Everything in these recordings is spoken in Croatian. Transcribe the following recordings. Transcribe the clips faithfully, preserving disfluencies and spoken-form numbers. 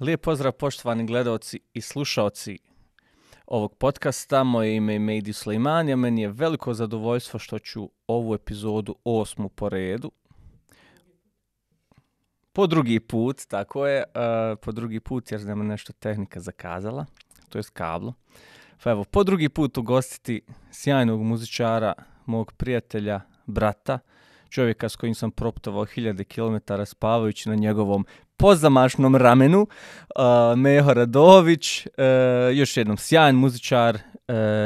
Lijep pozdrav poštovani gledaoci i slušaoci ovog podcasta. Moje ime je Mejdi Sulejmani, a meni je veliko zadovoljstvo što ću ovu epizodu osmu po redu. Po drugi put, tako je, uh, po drugi put jer nam je nešto tehnika zakazala, to je kablo. Pa evo, po drugi put ugostiti sjajnog muzičara, mog prijatelja, brata, čovjeka s kojim sam proputovao hiljade kilometara spavajući na njegovom pozamašnom ramenu, uh, Meho Radović, uh, još jednom sjajan muzičar, uh,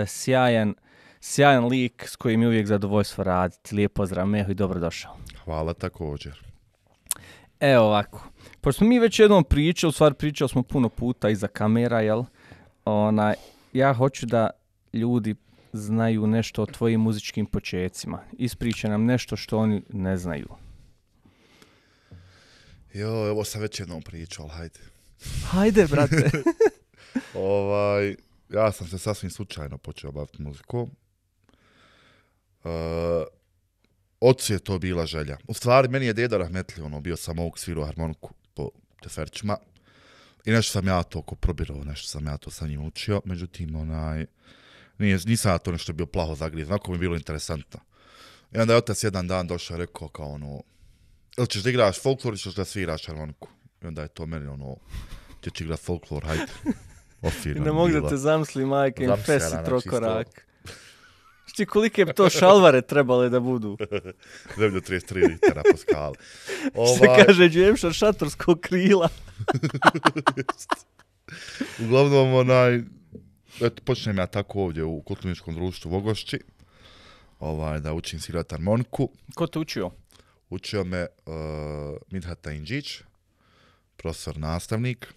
sjajan, sjajan lik s kojim je uvijek zadovoljstvo raditi. Lijep pozdrav Meho i dobrodošao. Hvala također. Evo ovako, pošto smo mi već jednom pričali, u stvari pričali smo puno puta iza kamera, jel? Ona, ja hoću da ljudi znaju nešto o tvojim muzičkim počecima. Ispričaj nam nešto što oni ne znaju. Jo, evo sam već jednom pričao, hajde. Hajde, brate. ovaj, ja sam se sasvim slučajno počeo baviti muzikom. Uh, Otcu je to bila želja. U stvari, meni je deda rahmetli, ono, bio sam ovog svirao harmoniku po teferčima. I nešto sam ja to oko probirao, nešto sam ja to sa njim učio. Međutim, onaj, nije, nisam ja to nešto bio plaho zagrizen, ako mi je bilo interesantno. I onda je otac jedan dan došao i rekao kao ono, ili ćeš da igraš folklor ili ćeš da sviraš harmoniku? I onda je to meni ono, ćeš igrat folklor, hajde. I ne mogu da te zamisli, majke, im pesi trokorak. Šti kolike bi to šalvare trebale da budu? Zemlju trideset tri litara po skali. Ovaj... Što kaže Džemša šatorskog krila. Uglavnom, onaj, eto, počnem ja tako ovdje u kulturničkom društvu u Vogošći, ovaj, da učim svirat harmoniku. Ko te učio? Učio me uh, Midhat Tajnđić, profesor nastavnik,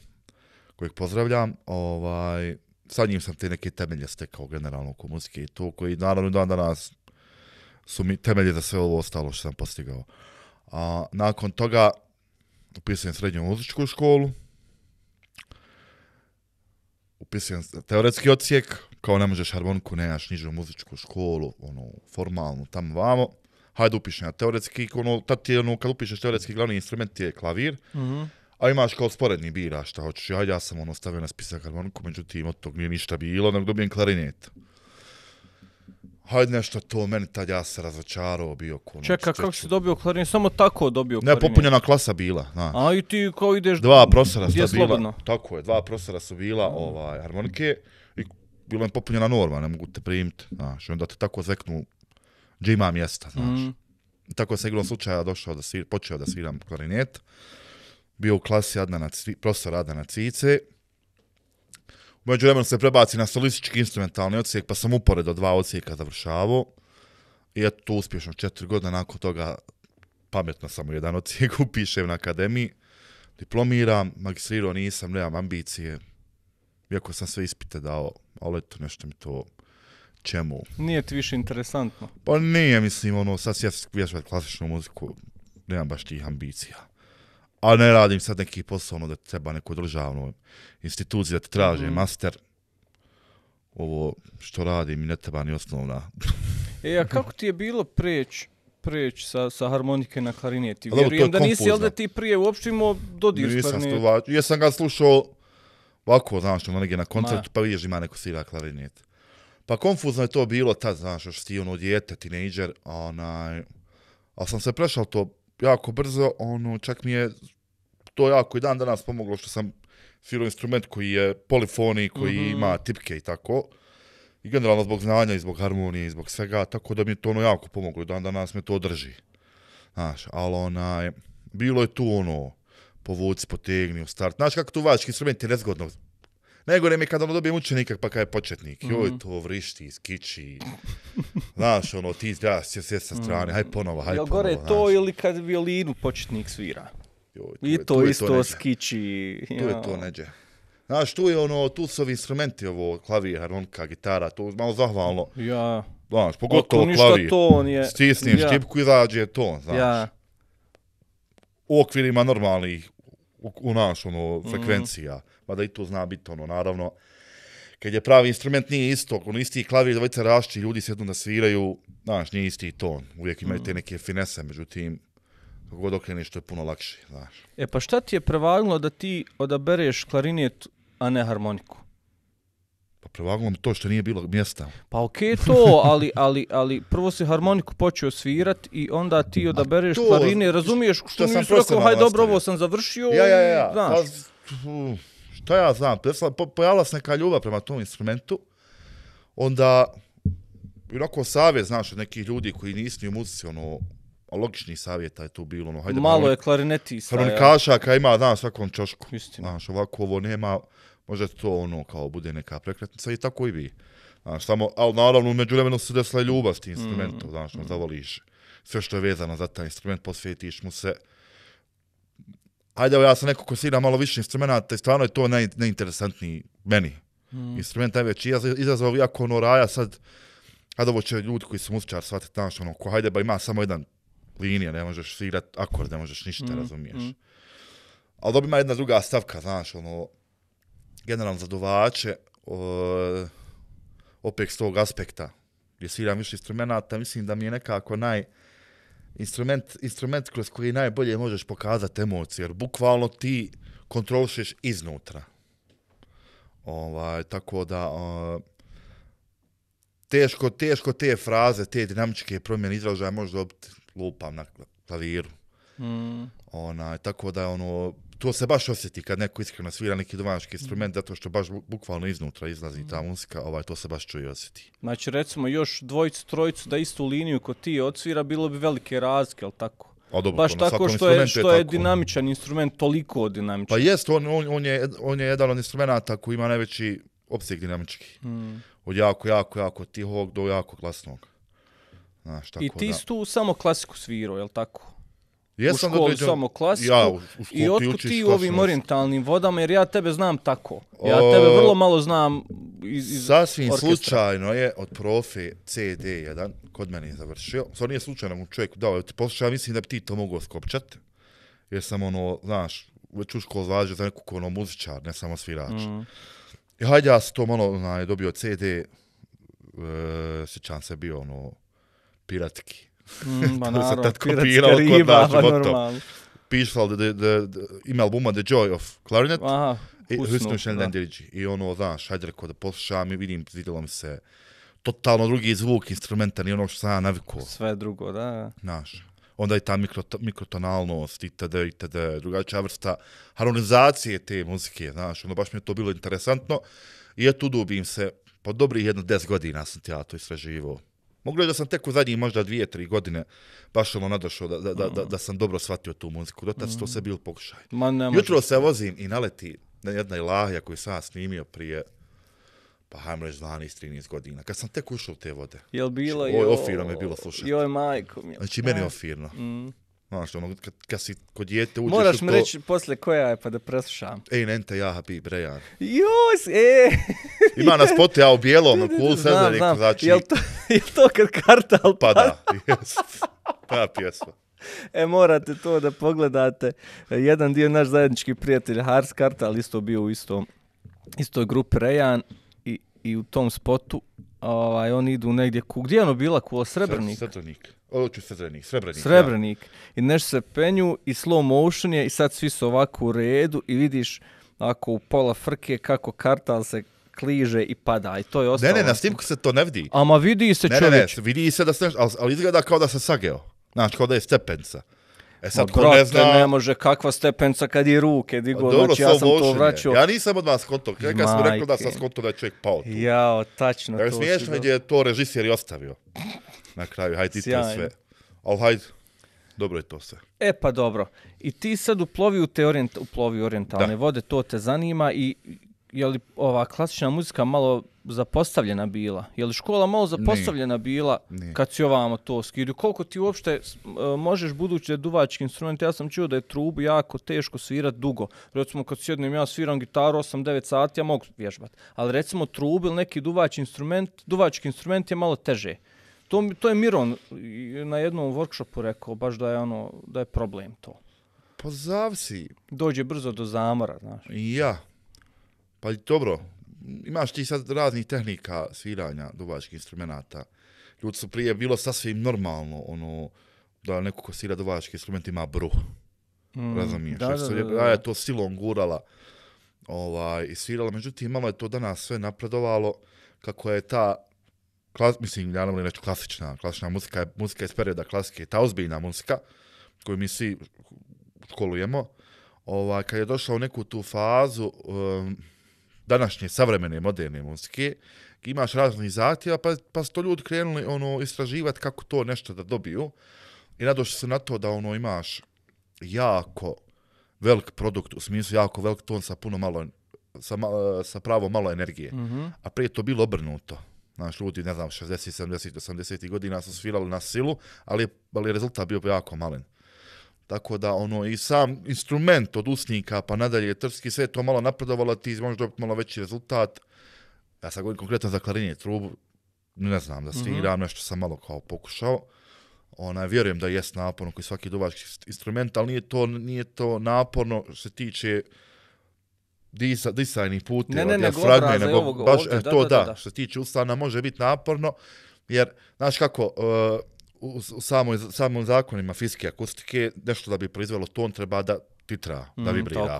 kojeg pozdravljam. Ovaj... Sa njim sam te neke temelje stekao generalno oko muzike i to, koji naravno dan danas su mi temelje za sve ovo ostalo što sam postigao. A, nakon toga upisujem srednju muzičku školu, upisujem teoretski odsjek, kao ne možeš harmoniku, nemaš nižu muzičku školu, ono, formalnu, tamo vamo. Hajde upišem ja teoretski, ono, tad ti, ono, kad upišeš teoretski glavni instrument je klavir, mm-hmm. A imaš kao sporedni bira šta hoćeš. Ja, ja sam ono stavio na spisak harmoniku, međutim od tog nije ništa bilo, nego dobijem klarinet. Hajde nešto to, meni tad ja se razočarao bio. Ko, Čeka, kako si dobio klarinet? Samo tako dobio klarinet? Ne, popunjena klasa bila. Na. A i ti kao ideš... Dva profesora su bila, tako je, dva profesora su bila ovaj, harmonike i bila je popunjena norma, ne mogu te primiti. Znaš, onda te tako zveknu gdje ima mjesta, znaš. Mm. I tako sam igrom slučaja došao da svir, počeo da sviram klarinet. Bio u klasi Adnana, profesor Adnana Cice. U međuvremenu se prebaci na solistički instrumentalni odsijek, pa sam uporedo dva odsijeka završavao. I eto, uspješno četiri godine, nakon toga pametno samo jedan odsijek upišem na akademiji. Diplomiram, magistrirao nisam, nemam ambicije. Iako sam sve ispite dao, ali eto nešto mi to čemu. Nije ti više interesantno? Pa nije, mislim, ono, sad sjećam vješati klasičnu muziku, nemam baš tih ambicija. A ne radim sad neki posao, ono, da treba neko državno institucije da te traže, mm. master. Ovo što radim i ne treba ni osnovna. E, a kako ti je bilo preć, preć sa, sa harmonike na klarinet? Vjerujem da nisi, jel da ti prije uopšte imao dodir s klarinet? Jesam ga slušao ovako, znaš, ono negdje na koncertu, pa vidiš ima neko svira klarinet. Pa konfuzno je to bilo tad, znaš, još ti ono dijete, tinejdžer, onaj... Ali sam se prešao to jako brzo, ono, čak mi je to jako i dan danas pomoglo što sam svirao instrument koji je polifoni, koji mm-hmm. ima tipke i tako. I generalno zbog znanja i zbog harmonije i zbog svega, tako da mi je to ono jako pomoglo i dan danas me to drži. Znaš, ali onaj, bilo je tu ono, povuci, potegni u start. Znaš kako tu vađački instrument je nezgodno. Najgore mi je kada ono dobijem učenika pa kada je početnik. Mm-hmm. Joj, to vrišti, skiči. Znaš, ono, ti draš, sjes, sjes sa strane, haj ponovo, haj ponovo. Jel gore je to ili kad violinu početnik svira? Joj, tu I je, to tu isto skiči. Tu ja. je to neđe. Znaš, tu je ono, tu su ovi instrumenti, ovo, klavir, harmonika, gitara, to je malo zahvalno. Ja. Znaš, pogotovo klavir. Ton je... Stisniš ja. Tipku, izađe ton, znaš. Ja. U okvirima normalnih, u, u naš, ono, frekvencija. Mm-hmm. Mada i to zna biti ono, naravno, kad je pravi instrument nije isto, ono isti klavir, dvojice različiti ljudi sjednu da sviraju, znaš, nije isti ton, uvijek imaju te neke finese, međutim, kako god okreniš, to je puno lakše, znaš. E pa šta ti je prevagnulo da ti odabereš klarinet, a ne harmoniku? Pa prevagnulo mi to što nije bilo mjesta. Pa okej okay, to, ali, ali, ali prvo si harmoniku počeo svirat i onda ti odabereš to, klarinet, razumiješ što nisi rekao, hajde dobro, ovo sam završio, ja, ja, ja. Znaš. Pa, šta ja znam, pojavila se neka ljubav prema tom instrumentu, onda onako savjet, znaš, od nekih ljudi koji nisu ni u muzici, ono, logičnih savjeta je tu bilo, ono, hajde... Malo harmonik, je klarinetista, ja. Harmonikašaka ima, znaš, svakom čošku. Istina. Znaš, ovako ovo nema, možda to, ono, kao bude neka prekretnica i tako i vi. Znaš, samo, ali naravno, među vremenu se desila ljubav s tim instrumentom, mm. znaš, no, zavoliš sve što je vezano za taj instrument, posvetiš mu se. Hajde, ja sam neko ko svira malo više instrumenta i stvarno je to naj, najinteresantniji meni. Mm. Instrument najveći izazov, jako ono raja sad, hajde ovo će ljudi koji su muzičar shvatiti, znaš, ono, ko hajde ba ima samo jedan linija, ne možeš svirat akord, ne možeš ništa, mm. razumiješ. Mm. Ali dobi ima jedna druga stavka, znaš, ono, generalno za duvače, o, opet s tog aspekta, gdje sviram više instrumenta, mislim da mi je nekako naj... Instrument, instrument kroz koji najbolje možeš pokazati emocije, jer bukvalno ti kontrolišeš iznutra. Ovaj, tako da, o, teško, teško te fraze, te dinamičke promjene izražaja možeš dobiti lupam na klaviru. Mm. Onaj, tako da, ono, to se baš osjeti kad neko iskreno svira neki duvanački instrument, mm. zato što baš bukvalno iznutra izlazi ta muzika, ovaj, to se baš čuje i osjeti. Znači, recimo, još dvojicu, trojicu da istu liniju ko ti odsvira, bilo bi velike razlike, ali tako? A dobro, baš ono, tako što je, što je, je dinamičan instrument, toliko dinamičan. Pa jest, on, on, on, je, on je jedan od instrumenta koji ima najveći opseg dinamički. Mm. Od jako, jako, jako tihog do jako glasnog. Znaš, tako, i ti si tu samo klasiku svirao, jel' tako? Jesam, u školu određen, samo klasiku ja, u, u i otkud ti u ovim orientalnim vodama, jer ja tebe znam tako. Ja o, tebe vrlo malo znam iz, iz sasvim orkestra. Slučajno je od profe C D jedan kod mene je završio. Stvarno nije slučajno mu čovjek dao, ti poslušaj, mislim da bi ti to mogao skopčati. Jer sam ono, znaš, već u školu zvažio za neku ko ono muzičar, ne samo svirač. Mm. I hajde ja sam to malo onaj, dobio C D, e, sjećam se bio ono piratki. Mm, ba naravno, piratska riba, ba normalno. Pišao ima albuma The Joy of Clarinet. Aha, husno. I ono, znaš, hajde rekao da poslušam i vidim, vidjelo mi se totalno drugi zvuk instrumenta, nije ono što sam ja navikao. Sve drugo, da. Znaš, onda i ta mikrot, mikrotonalnost itd. itd. Drugačija vrsta harmonizacije te muzike, znaš, ono baš mi je to bilo interesantno. I eto, udubim se, po dobrih jedno deset godina sam ja to istraživao. Mogu reći da sam tek u zadnjih možda dvije, tri godine baš ono nadošao da, da, da, da, da sam dobro shvatio tu muziku. Dotad mm. to sve bilo pokušaj. Jutro se vozim i naleti na jedna ilahija koju sam snimio prije, pa hajmo reći, dvanaest trinaest godina. Kad sam tek ušao u te vode. Jel bilo i ovo? Ofirno mi je bilo slušati. Joj majko mi je. Znači meni je ofirno. Mm. Znaš, ono, kad, kad si kod dijete uđeš u to... Moraš mi reći poslije koja je, pa da preslušam. Ej, nente, ja, habib, rejan. Jus, e! Ima na spotu, ja u bijelom, na cool sedlenik, znači... Jel to, jel to kad Kartal pada? Pa da, jest. Ta pjesma. E, morate to da pogledate. Jedan dio naš zajednički prijatelj, Hars Kartal, isto bio u istom, istoj grupi Rejan i, i u tom spotu. Ovaj, oni idu negdje, gdje je ono bila kula? Srebrnik? Srebrnik. Oću Srebrnik, Srebrnik. Srebrnik. Ja. I nešto se penju i slow motion je i sad svi su ovako u redu i vidiš ako u pola frke kako Kartal se kliže i pada i to je ostalo. Ne, ne, na snimku se to ne vidi. Ama vidi se čovječ. Ne, ne, ne, vidi se da se nešto, ali, ali izgleda kao da se sageo. Znači, kao da je stepenca. E sad, ko ne zna... ne može, kakva stepenca kad je ruke digo, znači ja sam to vraćao. Ja nisam od vas skontao, kada smo rekli da sam skontao da je čovjek pao tu. Jao, tačno to. Smiješno je gdje je to režisjer i ostavio. Na kraju, hajde ti to sve. Ali hajde, dobro je to sve. E pa dobro, i ti sad uplovi u te orijenta, uplovi orijentalne da. vode, to te zanima i je li ova klasična muzika malo zapostavljena bila? Je li škola malo zapostavljena Nije. bila Nije. kad si ovamo to skidio? Koliko ti uopšte uh, možeš budući da duvački instrument? Ja sam čuo da je trubu jako teško svirat dugo. Recimo kad sjednem ja sviram gitaru osam devet sati, ja mogu vježbati. Ali recimo trubu ili neki duvački instrument, duvački instrument je malo teže. To, to je Miron na jednom workshopu rekao baš da je, ono, da je problem to. Pa zavisi. Dođe brzo do zamora, znaš. Ja. Pa dobro, imaš ti sad raznih tehnika sviranja duvačkih instrumenta. Ljudi su prije bilo sasvim normalno, ono, da neko ko svira domaći instrument ima bruh. Mm, razumiješ? Da, da, da, da. Ja je to silom gurala ovaj, i svirala. Međutim, mama je to danas sve napredovalo kako je ta, klas, mislim, ja ne moram reći klasična, klasična muzika je muzika iz perioda klasike, ta ozbiljna muzika koju mi svi školujemo. Ovaj, kad je došla u neku tu fazu um, današnje, savremene, moderne muzike, imaš raznih zahtjeva, pa, pa su to ljudi krenuli ono, istraživati kako to nešto da dobiju. I nadošli su na to da ono, imaš jako velik produkt, u smislu jako velik ton sa puno malo, sa, sa pravo malo energije. Mm-hmm. A prije to bilo obrnuto. Znaš, ljudi, ne znam, šezdeset, sedamdeset, osamdeset godina su svirali na silu, ali, ali rezultat bio jako malen. Tako da, ono, i sam instrument od usnika pa nadalje, trpski, sve to malo napredovalo, ti možeš dobiti malo veći rezultat. Ja sad govorim konkretno za klarinje, trubu, ne znam, da sviram, mm-hmm. nešto sam malo kao pokušao. Ona, vjerujem da jest naporno koji svaki duvački instrument, ali nije to, nije to naporno što se tiče disa, disajnih puteva, ne, ne, fragme, nego ovoga, baš ovdje, e, da, to da, da, da, da. Što se tiče ustana može biti naporno, jer, znaš kako, uh, u, u samoj, samom zakonima fizike akustike, nešto da bi proizvelo ton treba da titra, mm, da vibrira.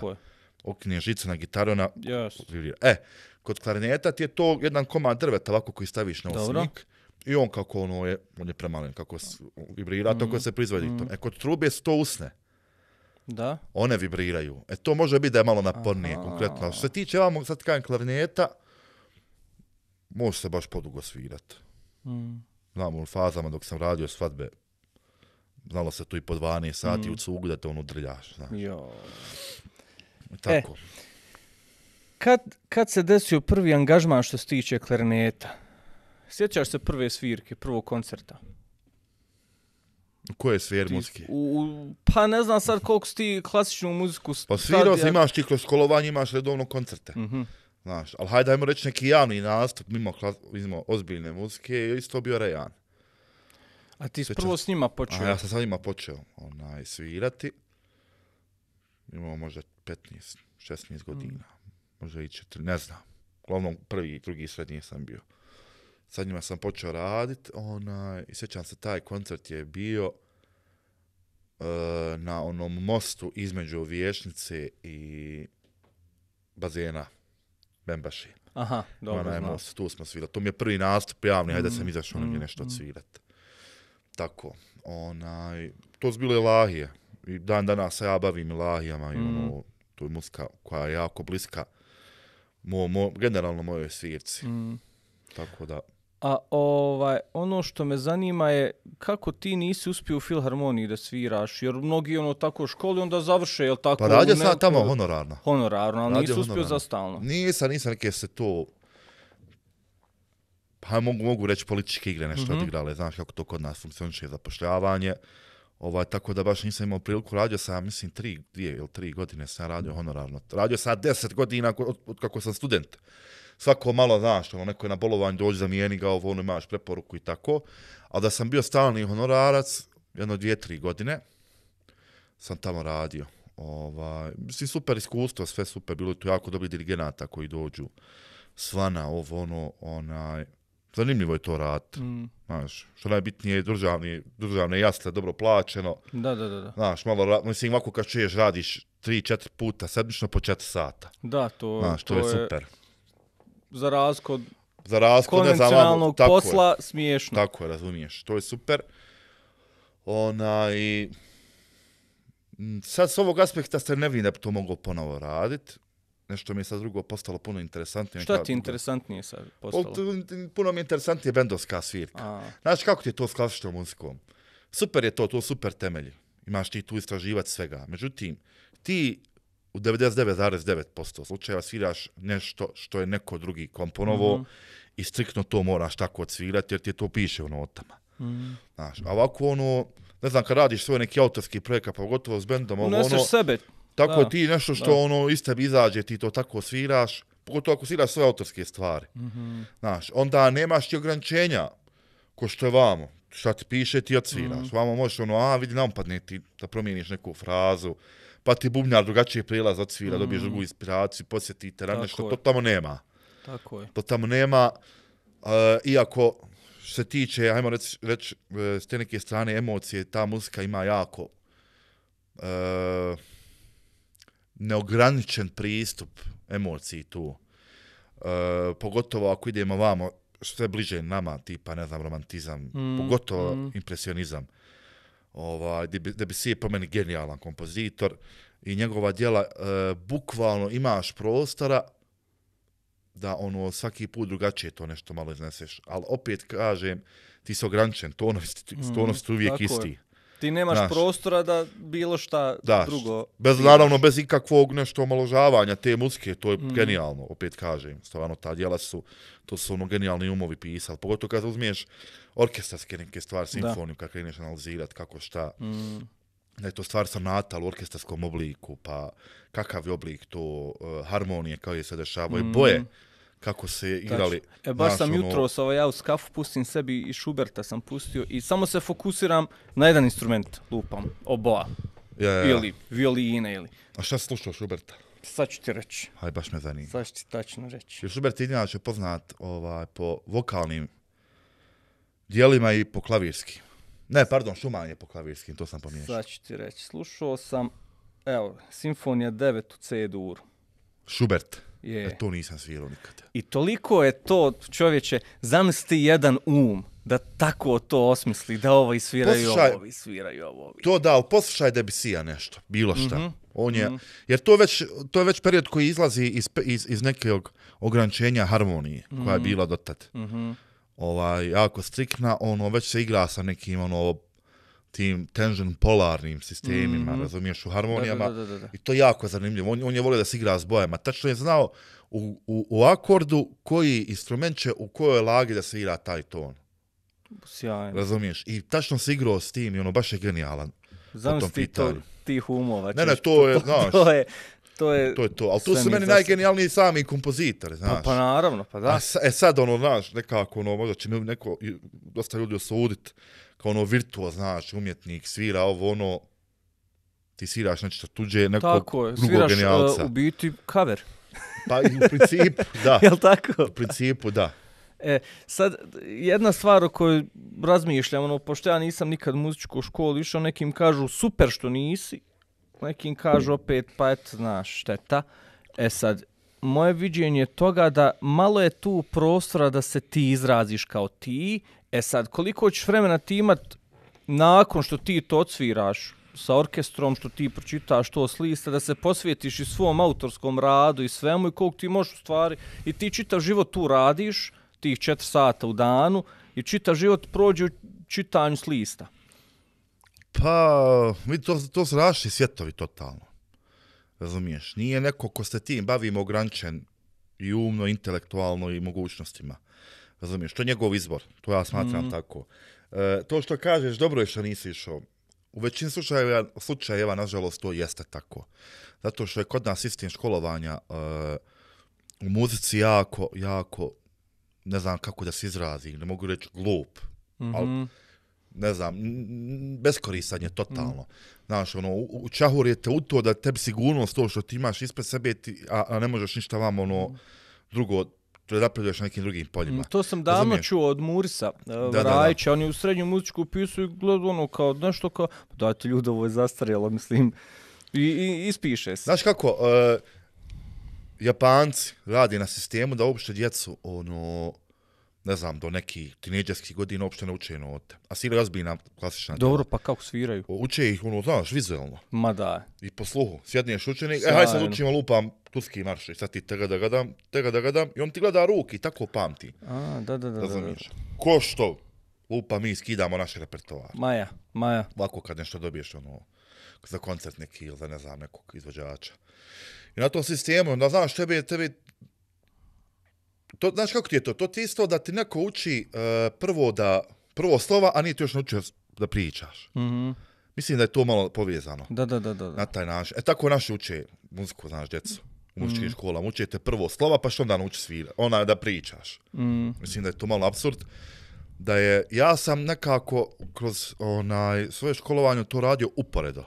Oknije žice na gitaru, ona yes. vibrira. E, kod klarineta ti je to jedan komad drveta ovako koji staviš na osnik. Dobro. I on kako ono je, on je premalen, kako vibrira, mm-hmm. tako se proizvodi. Mm-hmm. E, kod trube su to usne. Da. One vibriraju. E, to može biti da je malo napornije, konkretno. Što se tiče, vam sad kajem klarineta, može se baš podugo svirati. Mm. Znam, u fazama dok sam radio svadbe, znalo se tu i po dvanaest sati mm. u cugu da te ono drljaš, znaš. Jo. Tako. E, kad, kad se desio prvi angažman što se tiče klarineta? Sjećaš se prve svirke, prvog koncerta? Koje svijer muzike? Pa ne znam sad koliko si ti klasičnu muziku... Pa svirao si, imaš ti kroz kolovanje, imaš redovno koncerte. Mm-hmm. Znaš, ali hajde, ajmo reći neki javni nastup, mimo, klas, mimo ozbiljne muzike, isto bio Rejan. A ti si prvo s njima počeo? A ja sam sa njima počeo onaj, svirati. Imao možda petnaest, šesnaest godina, mm. možda i četiri, ne znam. Uglavnom prvi, drugi, srednji sam bio. Sa njima sam počeo raditi, onaj, i sjećam se, taj koncert je bio e, na onom mostu između Vješnice i bazena Bembaši. Aha, dobro, onaj znam. Most, tu smo svirali. To mi je prvi nastup javni, mm, hajde sam izašao mm, negdje nešto mm. odsvirati. Tako, onaj, to su bile ilahije. I dan danas ja bavim ilahijama mm. i ono, to je muzika koja je jako bliska, mo, mo, generalno mojoj svirci. Mm. Tako da... A ovaj, ono što me zanima je kako ti nisi uspio u Filharmoniji da sviraš, jer mnogi ono tako školi onda završe, jel tako? Pa radio sam tamo honorarno. Honorarno, ali nisi uspio za stalno. Nisam, nisam neke se to... Pa mogu, mogu reći političke igre nešto mm-hmm. odigrale, znaš kako to kod nas funkcioniše zapošljavanje. Ovaj, tako da baš nisam imao priliku, radio sam, mislim, tri, dvije ili tri godine sam radio honorarno. Radio sam deset godina od, od kako sam student. Svako malo, znaš, ono, neko je na bolovanju, dođe, zamijeni ga, ovo, ono, imaš preporuku i tako. A da sam bio stalni honorarac, jedno, dvije, tri godine, sam tamo radio. Ovaj, mislim, super iskustvo, sve super, bilo je tu jako dobri dirigenata koji dođu svana, ovo, ono, onaj, zanimljivo je to rad, mm. znaš, što najbitnije je državni, državne jasle, dobro plaćeno. Da, da, da. Znaš, malo, mislim, ovako kad čuješ, radiš tri, četiri puta, sedmično po četiri sata. Da, to, znaš, to, to je super. Za razkod, za razkod konvencionalnog ne, za posla, je, smiješno. Tako je, razumiješ. To je super. Ona, i sad s ovog aspekta se ne vidim da bi to mogao ponovo raditi. Nešto mi je sad drugo postalo puno interesantnije. Šta ti interesantnije sad postalo? Puno mi je interesantnije bendovska svirka. A. Znaš kako ti je to s klasičnom muzikom? Super je to, to super temelji. Imaš ti tu istraživati svega. Međutim, ti... u devedeset devet zarez devet posto slučajeva sviraš nešto što je neko drugi komponovao mm-hmm. i striktno to moraš tako odsvirati jer ti je to piše u notama. Mm-hmm. Znaš, a ovako ono, ne znam, kad radiš svoj neki autorski projekat, pogotovo s bendom, ono, uneseš sebe. Tako da, ti nešto što da. ono iz tebi izađe, ti to tako sviraš, pogotovo ako sviraš svoje autorske stvari. Mm-hmm. Znaš, onda nemaš ti ograničenja ko što je vamo. Šta ti piše, ti odsviraš. Mm-hmm. Vamo možeš ono, a vidi, nam padne ti da promijeniš neku frazu, pa ti bubnjar drugačije prelaz od svira, mm. dobiješ drugu inspiraciju, posjetite, rane, što je. to tamo nema. Tako je. To tamo nema, uh, iako Što se tiče, ajmo reći, reć, s te neke strane emocije, ta muzika ima jako e, neograničen pristup emociji tu. E, pogotovo ako idemo vamo, sve bliže nama, tipa, ne znam, romantizam, mm, pogotovo mm. impresionizam. Ovaj, Debussy je po meni genijalan kompozitor i njegova djela, e, bukvalno imaš prostora da ono svaki put drugačije to nešto malo izneseš. Ali opet kažem, ti si ograničen, tonost, tonost uvijek mm, isti. Je. Ti nemaš Znaš, prostora da bilo šta daš, drugo... Bez, naravno, bez ikakvog nešto omaložavanja te muzike, to je mm. genijalno, opet kažem. Stvarno, ta djela su, to su ono genijalni umovi pisali. Pogotovo kad uzmiješ orkestarske neke stvari, simfoniju, kad kreneš analizirati kako šta. Mm. Da je to stvar sonata u orkestarskom obliku, pa kakav je oblik to, uh, harmonije kao je se dešavaju, mm. boje kako se igrali. E, baš sam ono... jutros, ovaj, ja u skafu pustim sebi i Schuberta sam pustio i samo se fokusiram na jedan instrument, lupam, oboa, ja, ja. ili violine ili... A šta slušao Schuberta? Sad ću ti reći. Aj, baš me zanima. Sad ću ti tačno reći. Schubert je inače poznat ovaj, po vokalnim dijelima i po klavirskim. Ne, pardon, Schumann je po klavirskim, to sam pomiješao. Sad ću ti reći, slušao sam, evo, Simfonija devet u C duru. Schubert, yeah. E, to nisam svirao nikad. I toliko je to, čovječe, zamisli jedan um da tako to osmisli, da ovo isviraju ovo, isviraju ovo. To da, poslušaj Debussya nešto, bilo šta. Mm -hmm. On je, mm -hmm. Jer to, već, to je već period koji izlazi iz, iz, iz nekog ograničenja harmonije koja mm -hmm. je bila dotad. Mm -hmm. Ovaj, jako striktna, ono, već se igra sa nekim, ono, tim tension polarnim sistemima, mm -hmm. razumiješ, u harmonijama. Da, da, da, da. I to je jako zanimljivo. On, on je volio da se igra s bojama. Tačno je znao u, u, u akordu koji instrument će u kojoj lagi da se igra taj ton. Sjajno. Razumiješ? I tačno se igrao s tim i ono, baš je genijalan. Znam si ti to, tih umova. Ne, ne, to je, znaš. To je... To je to, je to. Ali tu su meni najgenijalniji sami kompozitori, znaš. Pa, pa naravno, pa da. Sa, e sad, ono, znaš, nekako, ono, možda će mi neko, dosta ljudi osuditi, kao ono virtuo, znaš, umjetnik, svira ovo, ono, ti sviraš nešto tuđe, nekog tako je, drugog genijalca. Sviraš uh, u biti cover. Pa u principu, da. Jel tako? U principu, da. E, sad, jedna stvar o kojoj razmišljam, ono, pošto ja nisam nikad muzičku školu išao, nekim kažu super što nisi, nekim kažu opet, pa eto, znaš, šteta. E sad, moje viđenje je toga da malo je tu prostora da se ti izraziš kao ti. E sad, koliko ćeš vremena ti imat nakon što ti to odsviraš sa orkestrom, što ti pročitaš to s lista, da se posvjetiš i svom autorskom radu i svemu i koliko ti možeš u stvari. I ti čitav život tu radiš, tih četiri sata u danu, i čitav život prođe u čitanju s lista. Pa, to, to su različiti svjetovi totalno, razumiješ? Nije neko ko se tim bavimo ograničen i umno, intelektualno i mogućnostima, razumiješ? To je njegov izbor, to ja smatram mm. tako. E, to što kažeš, dobro je što nisi išao. U većini slučajeva, slučajeva, nažalost, to jeste tako. Zato što je kod nas sistem školovanja e, u muzici jako, jako, ne znam kako da se izrazim, ne mogu reći glup, mm -hmm. ali... ne znam, beskorisanje totalno. Mm. Znaš, ono, učahurjete u to da tebi sigurnost to što ti imaš ispred sebe, ti, a, a ne možeš ništa vam, ono, mm. drugo, da napreduješ na nekim drugim poljima. Mm, to sam davno čuo od Mursa Varajića, on je u srednju muzičku pisu i gledao ono kao nešto kao, dajte ljudi, ovo je zastarjelo, mislim, i, i ispiše se. Znaš kako, uh, Japanci radi na sistemu da uopšte djecu, ono, ne znam, do nekih tinejdžerskih godina uopšte ne uče note. A sviraju ozbiljna klasična djela. Dobro, pa kako sviraju? Uče ih, ono, znaš, vizualno. Ma da. I po sluhu. Sjedniješ učenik, e, hajde sad učimo, lupam turski marš. I sad ti tega da gadam, tega da gadam. I on ti gleda ruke i tako pamti. A, da, da, da. Razumiješ? Ko što lupa, mi skidamo naše repertoar. Maja, maja. Lako kad nešto dobiješ, ono, za koncert neki ili za, ne znam, nekog izvođača. I na tom sistemu, da znaš, tebe, tebe, to, znaš kako ti je to? To ti isto da ti neko uči uh, prvo, da, prvo slova, a nije ti još naučio da pričaš. Mm-hmm. Mislim da je to malo povezano. Da, da, da, da. Na taj način. E tako naši uče muziku, znaš, djecu. U muzičkim mm-hmm. školama učite prvo slova, pa što onda nauči svira, ona da pričaš. Mm-hmm. Mislim da je to malo apsurd. Da je, ja sam nekako kroz onaj, svoje školovanje to radio uporedo.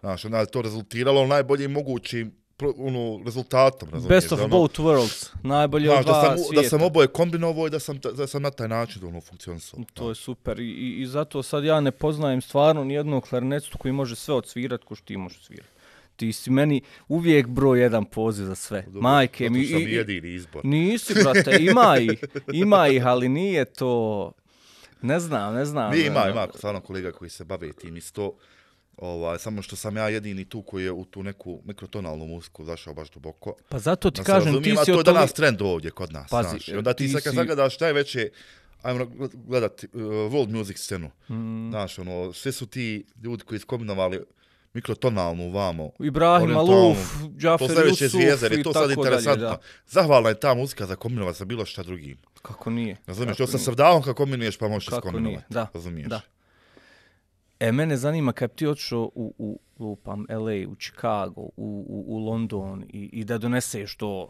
Znaš, onda je to rezultiralo najboljim mogućim ono, rezultatom. Razumiješ, best of ono, both worlds, najbolje od dva svijeta. Da sam oboje kombinovao i da sam, da sam na taj način ono, funkcionisao. To da. Je super I, i zato sad ja ne poznajem stvarno nijednog klarinetistu koji može sve odsvirat ko što ti može svirati. Ti si meni uvijek broj jedan poziv za sve. Dobro, majke mi... Zato sam jedini izbor. Nisi, brate, ima ih, ima ih, ali nije to... Ne znam, ne znam. Nije, ima, ima stvarno kolega koji se bave tim isto. Ovaj, samo što sam ja jedini tu koji je u tu neku mikrotonalnu muziku zašao baš duboko. Pa zato ti kažem, razumijem, ti si od toga... To je danas trend ovdje kod nas. Pazi, znaš. I onda ti, ti sad kad si... zagledaš najveće, ajmo gledati, uh, world music scenu. Mm. Znaš, ono, sve su ti ljudi koji iskombinovali mikrotonalnu vamo. Ibrahim Aluf, Džafer Jusuf i to sad interesantno. Dalje, zahvalna je ta muzika za kombinovat sa bilo šta drugim. Kako nije? Razumiješ, to sam Sevdahom kako kombinuješ pa možeš kombinovati. Da, razumiješ. Da. E, mene zanima kad ti odšao u, u, lupam, L A, u Chicago, u, u, u London i, i da doneseš to,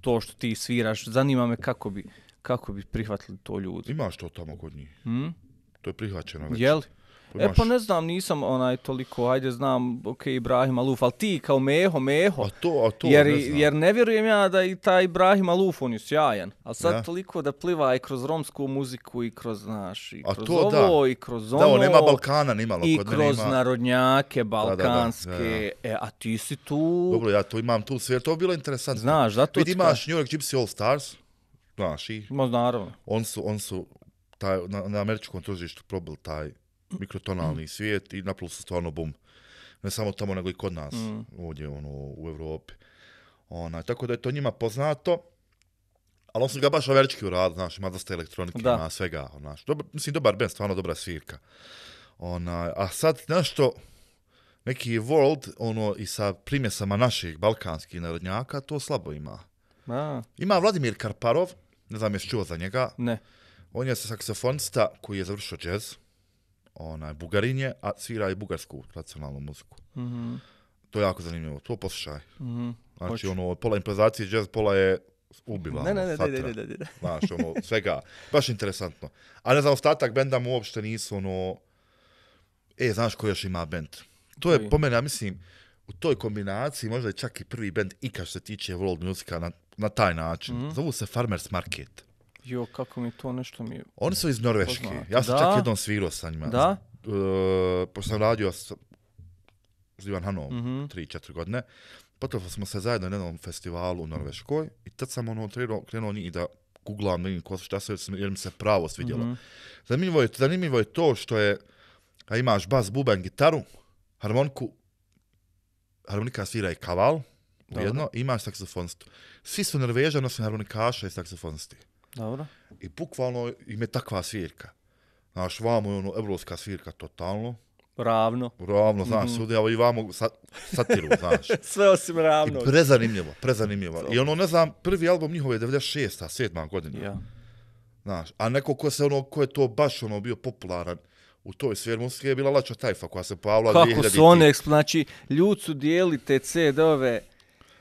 to što ti sviraš, zanima me kako bi, kako bi prihvatili to ljudi. Imaš to tamo kod njih. Hmm? To je prihvaćeno već. Jel? E pa ne znam, nisam onaj toliko, ajde znam, okej, okay, Ibrahim Aluf, ali ti kao Meho, Meho. A to, a to, jer, ne znam. Jer ne vjerujem ja da i taj Ibrahim Aluf, on je sjajan. Ali sad ja. Toliko da pliva i kroz romsku muziku i kroz, znaš, i a kroz to, ovo, da. I kroz ono. Da, on nema Balkana, nimalo. I kroz nema... narodnjake, balkanske, da, da, da. Ja, ja. E, a ti si tu. Dobro, ja to imam tu sve, to je bilo interesantno. Znaš, zato... Vidi, imaš New York Gipsy All Stars, znaš, i... No, naravno. On su, on su taj, na, na američkom tržištu probili taj... mikrotonalni mm. svijet i napravili se stvarno bum. Ne samo tamo, nego i kod nas, mm. ovdje ono, u Evropi. Ona, tako da je to njima poznato, ali on su ga baš američki uradili, znaš, ima dosta elektronike, da. Ima svega. Onaš, dobar, mislim, dobar band, stvarno dobra svirka. Ona, a sad nešto, neki world, ono, i sa primjesama naših balkanskih narodnjaka, to slabo ima. A. Ima Vladimir Karparov, ne znam jesi čuo za njega. Ne. On je saksofonista koji je završio džez. Onaj, Bugarin je, a svira i bugarsku tradicionalnu muziku. Mm-hmm. To je jako zanimljivo, to poslušaj. Mm-hmm. Znači, hoću. Ono, pola improvizacije, jazz, pola je ubiva. Ne, ono, ne, satra. ne, ne, ne, ne. Znači, ono, svega, baš interesantno. A ne znam, ostatak benda mu uopšte nisu, ono, e, znaš koji još ima bend? To je, po mene, ja mislim, u toj kombinaciji možda je čak i prvi bend ikad što se tiče world musika na, na taj način. Mm-hmm. Zovu se Farmers Market. Jo, kako mi to nešto mi... Oni su iz Norveške. Poznate. Ja sam da? čak jednom svirao sa njima. Da? E, pošto sam radio s, s Ivan Hanovom mm-hmm. tri četiri godine. Potrefili smo se zajedno na jednom festivalu u Norveškoj i tad sam ono trenuo, krenuo njih da googlam njih ko su šta se, jer mi se pravo svidjelo. Mm-hmm. Zanimljivo je, zanimljivo je to što je, a imaš bas, bubanj, gitaru, harmoniku, harmonika svira i kaval, ujedno, i imaš saksofonistu. Svi su Norvežani, osim harmonikaša i saksofonisti. Dobro. I bukvalno im je takva svirka. Znaš, vamo je ono evropska svirka totalno. Ravno. Ravno, znaš, mm-hmm. ovdje i vamo sa, satiru, znaš. Sve osim ravno. I prezanimljivo, prezanimljivo. I ono, ne znam, prvi album njihov je devedeset šesta, sedma godina. Ja. Znaš, a neko ko se ono, ko je to baš ono bio popularan u toj sferi muzike je bila Lača Tajfa koja se pojavila dvije hiljade. Kako su one, znači, ljud su dijeli te C D-ove.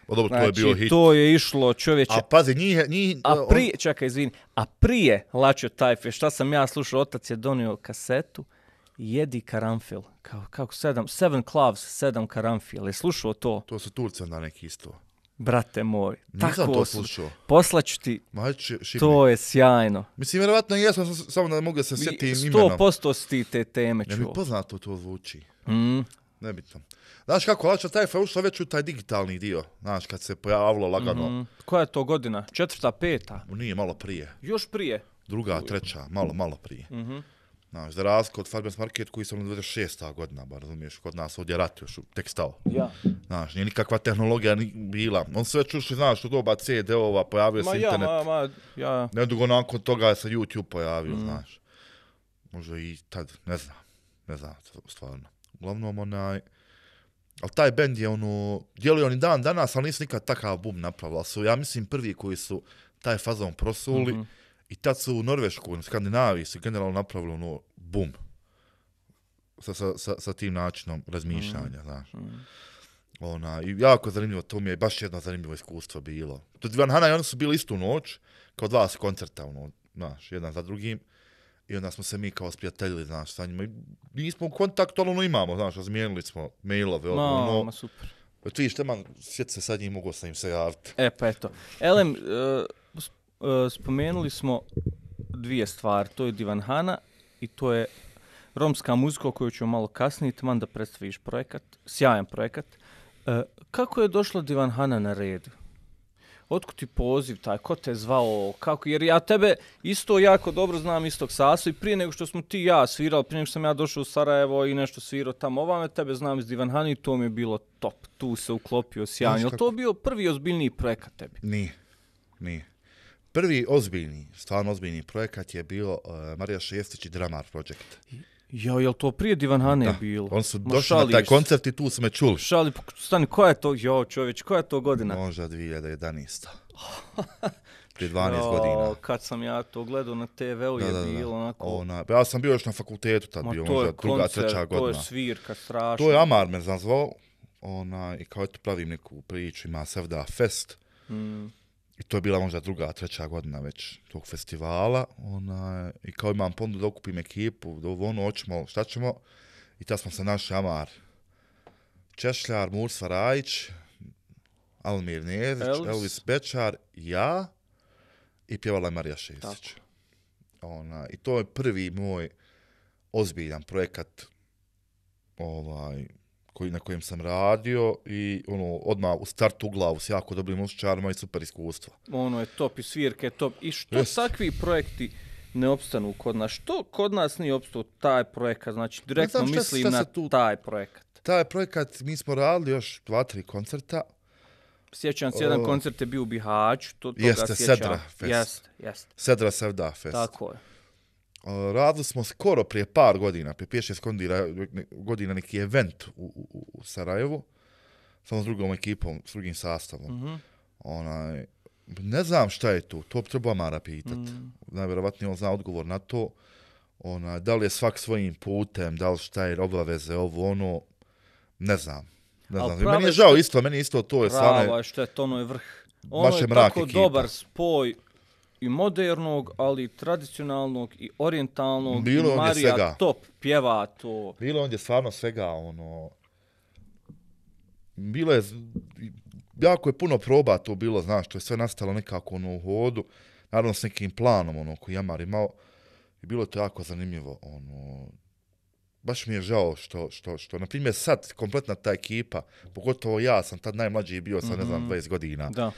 O, dobro, znači, to je bio hit. To je išlo, čovječe. A pazi, njih... njih a prije, on... čekaj, izvini, a prije Lačo Tajfe, šta sam ja slušao, otac je donio kasetu, jedi karanfil, kao, kako sedam, seven cloves, sedam karanfil, je slušao to? To su Turci onda neki isto. Brate moj, nisam tako to slušao. Poslaću ti, Mači, to je sjajno. Mislim, vjerovatno jesam, samo da mogu da se sjetim imenom. sto posto si ti te teme čuo. Ne bi poznato to zvuči. Mm. Nebitno. Znaš kako, Lača Tajfa je ušla već u taj digitalni dio, znaš, kad se pojavilo lagano. Mm-hmm. Koja je to godina? Četvrta, peta? Nije, malo prije. Još prije? Druga, treća, malo, malo prije. Mm-hmm. Znaš, za razliku od Farmers Market koji sam dvadeset šesta godina, bar razumiješ, kod nas ovdje rat još tek stao. Ja. Znaš, nije nikakva tehnologija ni bila. On se već ušli, znaš, u doba C D-ova, pojavio ma se ja, internet. Ma ja, ma ja. Nedugo nakon toga je se YouTube pojavio, mm. znaš. Možda i tad, ne znam, ne znam, stvarno. Uglavnom onaj, ali taj bend je ono, djeluju oni dan danas, ali nisu nikad takav bum napravili, su, ja mislim, prvi koji su taj fazon prosuli mm-hmm. i tad su u Norveškoj, u Skandinaviji su generalno napravili ono bum sa, sa, sa, sa tim načinom razmišljanja, mm-hmm. znaš. Mm-hmm. Ona, i jako zanimljivo, to mi je baš jedno zanimljivo iskustvo bilo. To Divanhana i oni su bili istu noć, kao dva koncerta, ono, znaš, jedan za drugim. I onda smo se mi kao sprijateljili, znaš, sa njima. Nismo u kontaktu, ali ono imamo, znaš, razmijenili smo mailove, ono, no, ono, tu viš Šteman, sjeti se sad njih, mogu sam im se javiti. E pa eto. Elem, spomenuli smo dvije stvari, to je Divanhana i to je romska muzika koju ću malo kasnije, Tman, da predstaviš projekat, sjajan projekat. Kako je došla Divanhana na redu? Otkud ti poziv taj, ko te zvao, kako, jer ja tebe isto jako dobro znam istog Sasu i prije nego što smo ti ja svirali, prije nego što sam ja došao u Sarajevo i nešto svirao tamo ovame, tebe znam iz Divanhani i to mi je bilo top, tu se uklopio sjajno. Jel to bio prvi ozbiljniji projekat tebi? Nije, nije. Prvi ozbiljni, stvarno ozbiljni projekat je bilo Marija Šešić i Dramar Project. Jao, jel to prije Divanhane je bilo? Da, oni su došli na taj koncert i tu su me čuli. Šali, stani, koja je to, jao čovječ, koja je to godina? Možda dvije hiljade jedanaesta. Prije dvanaest godina. Kad sam ja to gledao na te veu je bilo onako... Ja sam bio još na fakultetu tad bio, možda druga, treća godina. To je svirka, strašno. To je Amar me nazvao i kao eto pravim neku priču, ima SevdahFest. I to je bila možda druga, treća godina već tog festivala. Ona, i kao imam ponudu da okupim ekipu, da ono, hoćemo, šta ćemo. I tad smo se našli Amar Češljar, Murs Varajić, Almir Nijević, Elvis, Elvis Bečar, ja i pjevala Marija Šešić. Ona, i to je prvi moj ozbiljan projekat ovaj, koji, na kojem sam radio i ono, odmah u startu u glavu s jako dobrim osjećarima i super iskustva. Ono je top i svirke je top. I što yes. takvi projekti ne opstanu kod nas? Što kod nas nije opstao taj projekat? Znači, direktno znam, šta, mislim šta na tu, taj projekat. Taj projekat mi smo radili još dva, tri koncerta. Sjećam se, jedan koncert je bio u Bihaću. To, toga jeste, SevdahFest. Jeste, jeste. Sedra SevdahFest. Tako je. Radili smo skoro prije par godina, prije pet šest godina neki event u, u, u Sarajevu, samo s drugom ekipom, s drugim sastavom. Mm -hmm. Onaj, ne znam šta je tu, to treba Amara pitat. Mm -hmm. Najvjerovatnije on zna odgovor na to. Onaj, da li je svak svojim putem, da li šta je obaveze, ovo ono, ne znam. Ne znam. Meni je žao što... isto, meni isto to je stvarno... Prava je šteta, ono je vrh. Ono je tako ekipa. Dobar spoj i modernog, ali i tradicionalnog, i orijentalnog. Bilo i Marija top pjeva to. Bilo on je stvarno svega, ono... Bilo je... Jako je puno proba to bilo, znaš, to je sve nastalo nekako ono, u hodu. Naravno s nekim planom, ono, koji Amar imao. I bilo je to jako zanimljivo, ono... Baš mi je žao što, što, što na primjer, sad kompletna ta ekipa, pogotovo ja sam tad najmlađi bio, sad mm -hmm. ne znam, dvadeset godina. Da.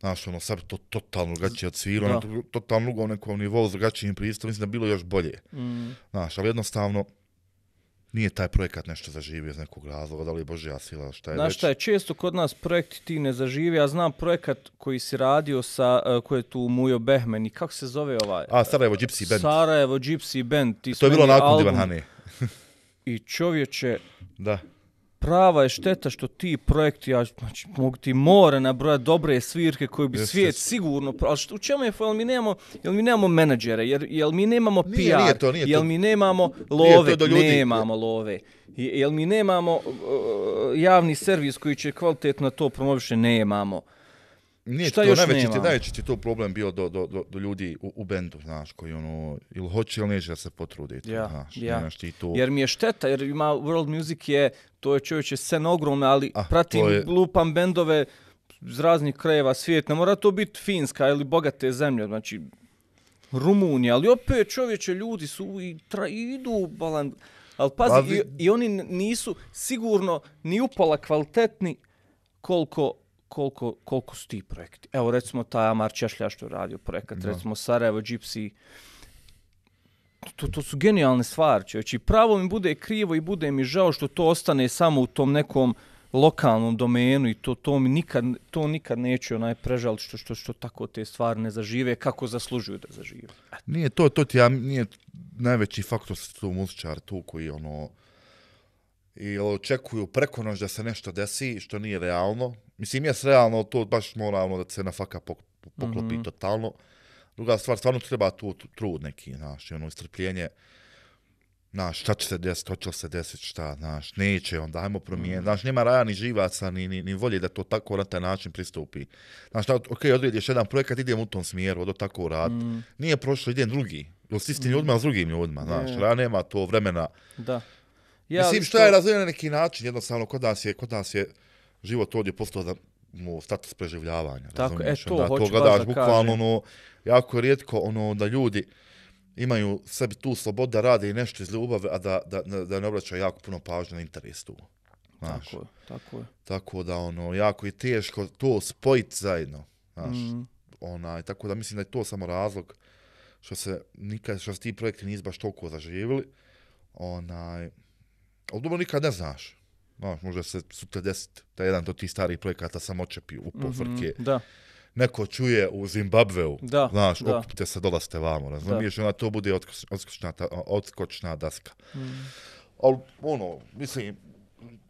Znaš, ono, sad to totalno drugačije odsvilo, na totalno drugom nekom nivou s drugačijim pristupom, mislim da bilo još bolje. Mm. Znaš, ali jednostavno nije taj projekat nešto zaživio iz nekog razloga, da li je Božja sila, šta je već. Znaš šta je, često kod nas projekti ti ne zaživi, ja znam projekat koji si radio sa, uh, koji je tu Mujo Behmen i kako se zove ovaj? A, Sarajevo Gypsy Band. Sarajevo Gypsy Band. Ti to je bilo nakon Divanhane. I čovječe... Da. Prava je šteta što ti projekti, ja znači, mogu ti more nabrojati dobre svirke koje bi yes, svijet yes. sigurno... Ali što, u čemu je, jel mi nemamo, jel mi nemamo menadžere, jer, jel mi nemamo P R, nije, nije to, nije jel to. Mi nemamo love, nemamo love, jel mi nemamo uh, javni servis koji će kvalitetno to promoviše, nemamo. Nije šta to, najveći ti, najveći ti to problem bio do, do, do, do ljudi u, u bendu, znaš, koji ono, ili hoće ili neće da se potruditi, ja, znaš, ja. Znaš ti to. Jer mi je šteta, jer ima World Music je, to je čovječe scena ogromna, ali ah, pratim, je... lupam bendove iz raznih krajeva svijeta, mora to biti Finska ili bogate zemlje, znači Rumunija, ali opet čovječe ljudi su i tra, idu balan, ali pazi, ali... I, i oni nisu sigurno ni upola kvalitetni koliko... Koliko, koliko su ti projekti? Evo, recimo, taj Amar Češljar što je radio projekat, no. recimo Sarajevo Gypsy. To, to su genijalne stvari, čovječi. Pravo mi bude krivo i bude mi žao što to ostane samo u tom nekom lokalnom domenu i to, to mi nikad, to nikad neću onaj prežaliti što, što, što tako te stvari ne zažive, kako zaslužuju da zažive. Eto. Nije to, to ti ja, nije najveći faktor sa tu muzičar, tu koji ono... I očekuju preko noć da se nešto desi, što nije realno. Mislim, jes realno, to baš moramo da se na faka poklopi mm -hmm. totalno. Druga stvar, stvarno treba tu trud neki, znaš, ono istrpljenje. Znaš, šta će se desiti, hoće li se desiti, šta, znaš, neće, onda ajmo promijeniti. Mm -hmm. Znaš, nema raja ni živaca, ni, ni, ni volje da to tako na taj način pristupi. Znaš, ok, odrediš jedan projekat, idem u tom smjeru, odo tako u rad. Mm -hmm. Nije prošlo, idem drugi. Osistim mm -hmm. ljudima s drugim ljudima, znaš, mm -hmm. raja nema to vremena. Da. Ja, mislim, što je razumijeno na neki način, jednostavno, kod nas je, kod nas je život ovdje je postao da mu status preživljavanja. Tako, e to, da, hoću to baš da kažem. Bukvalno, ono, jako rijetko ono, da ljudi imaju sebi tu slobodu da rade i nešto iz ljubave, a da, da, da ne obraćaju jako puno pažnje na interes tu. Znaš? Tako je, tako je. Tako da, ono, jako je teško to spojiti zajedno. Znaš? Mm. Onaj, tako da mislim da je to samo razlog što se nikad, što se ti projekti nisu baš toliko zaživili. Onaj, ali dobro, nikad ne znaš. No, možda se sutra desiti da jedan do tih starih projekata sam očepio u povrke. Mm -hmm, neko čuje u Zimbabveu, da, znaš, da. Okupite se, dolazite vamo, razumiješ, ona to bude odskočna, odskočna daska. Mm. Ali, ono, mislim,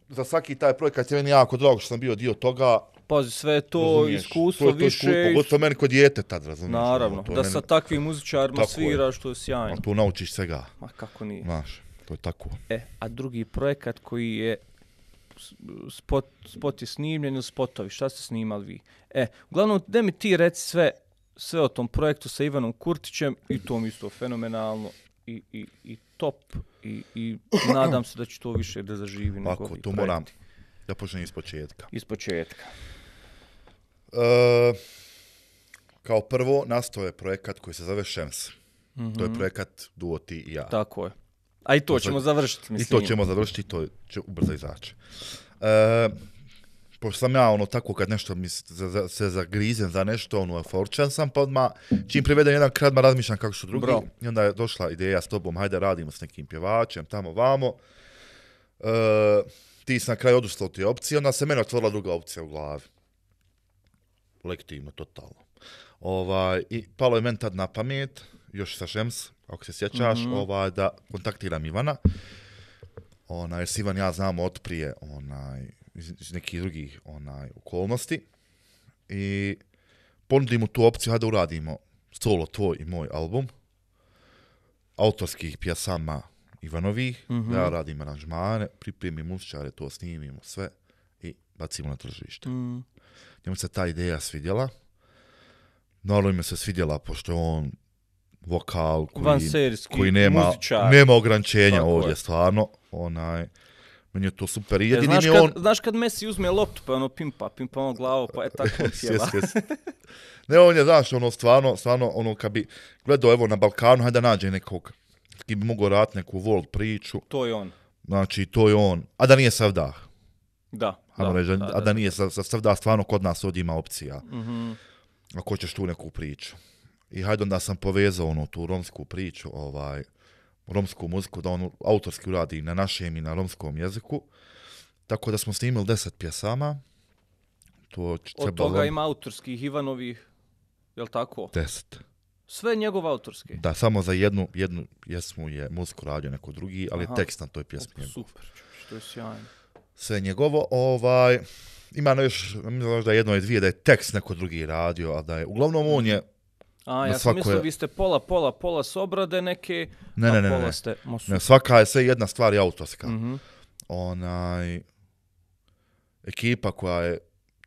za svaki taj projekat je meni jako drago što sam bio dio toga. Pazi, sve to razumiješ, iskustvo, to je to više... Iskustvo, pogotovo meni kod dijete tad, razumiješ. Naravno, ono, da meni... sa takvim muzičarima sviraš, to je sjajno. Tu naučiš svega. Ma kako nije. Znaš, to je tako. E, a drugi projekat koji je... Spot, spot je snimljen ili spotovi, šta ste snimali vi? E, uglavnom, da mi ti reci sve, sve o tom projektu sa Ivanom Kurtićem i to mi isto fenomenalno i, i, i top i, i nadam se da će to više da zaživi. Ako, to moram da počnem iz početka. Iz početka. E, kao prvo, nastao je projekat koji se zove Šems. Mm -hmm. To je projekat Duo, ti i ja. Tako je. A i to ćemo završiti, mislim. I to ćemo završiti i to će ubrzo izaći. E, pošto sam ja ono tako kad nešto mi se, se zagrizem za nešto, ono euforičan sam, pa odmah čim privedem jedan kraj, ma razmišljam kako su drugi. Bro. I onda je došla ideja s tobom, hajde radimo s nekim pjevačem, tamo, vamo. E, ti si na kraju odustao te opcije, onda se meni otvorila druga opcija u glavi. Lektivno, totalno. Ovaj, i palo je meni tad na pamet, još sa Šems, ako se sjećaš, mm-hmm. ovaj, da kontaktiram Ivana. Onaj, s Ivan ja znamo od prije onaj, iz, iz nekih drugih onaj, okolnosti. I ponudim mu tu opciju, hajde uradimo solo tvoj i moj album. Autorskih pjesama Ivanovih, mm-hmm. da ja radim aranžmane, pripremim muzičare, to snimimo sve i bacimo na tržište. Mm. Njemu se ta ideja svidjela. Naravno mi se svidjela, pošto on vokal koji, koji nema, nema ograničenja ovdje, stvarno, onaj, meni je to super. E, znaš, kad, on... znaš kad Messi uzme loptu pa ono pimpa, pimpa ono glavo pa je tako pjeva. Ne, on je, znaš, ono stvarno, stvarno, ono kad bi gledao evo na Balkanu, hajde da nađe nekog, ki bi mogao raditi neku world priču. To je on. Znači, to je on, a da nije Sevdah. Da. da, reži, da a da, da nije Sevdah, stvarno kod nas ovdje ima opcija. Mm-hmm. Ako hoćeš tu neku priču. I hajde onda sam povezao ono, tu romsku priču, ovaj, romsku muziku, da on autorski uradi na našem i na romskom jeziku. Tako da smo snimili deset pjesama. To od toga rom... ima autorskih Ivanovih, je li tako? Deset. Sve njegove autorske? Da, samo za jednu, jednu pjesmu je muziku radio neko drugi, ali aha, tekst na toj pjesmi op, njegov. Super, što je sjajno. Sve njegovo, ovaj, ima još, možda jedno i dvije da je tekst neko drugi radio, a da je, uglavnom on je, a, ja sam mislio, vi ste pola, pola, pola s obrade neke, ne, a ne, ne, pola ste... Ne, ne, svaka je sve jedna stvar je autorska. Mm-hmm. Onaj, ekipa koja je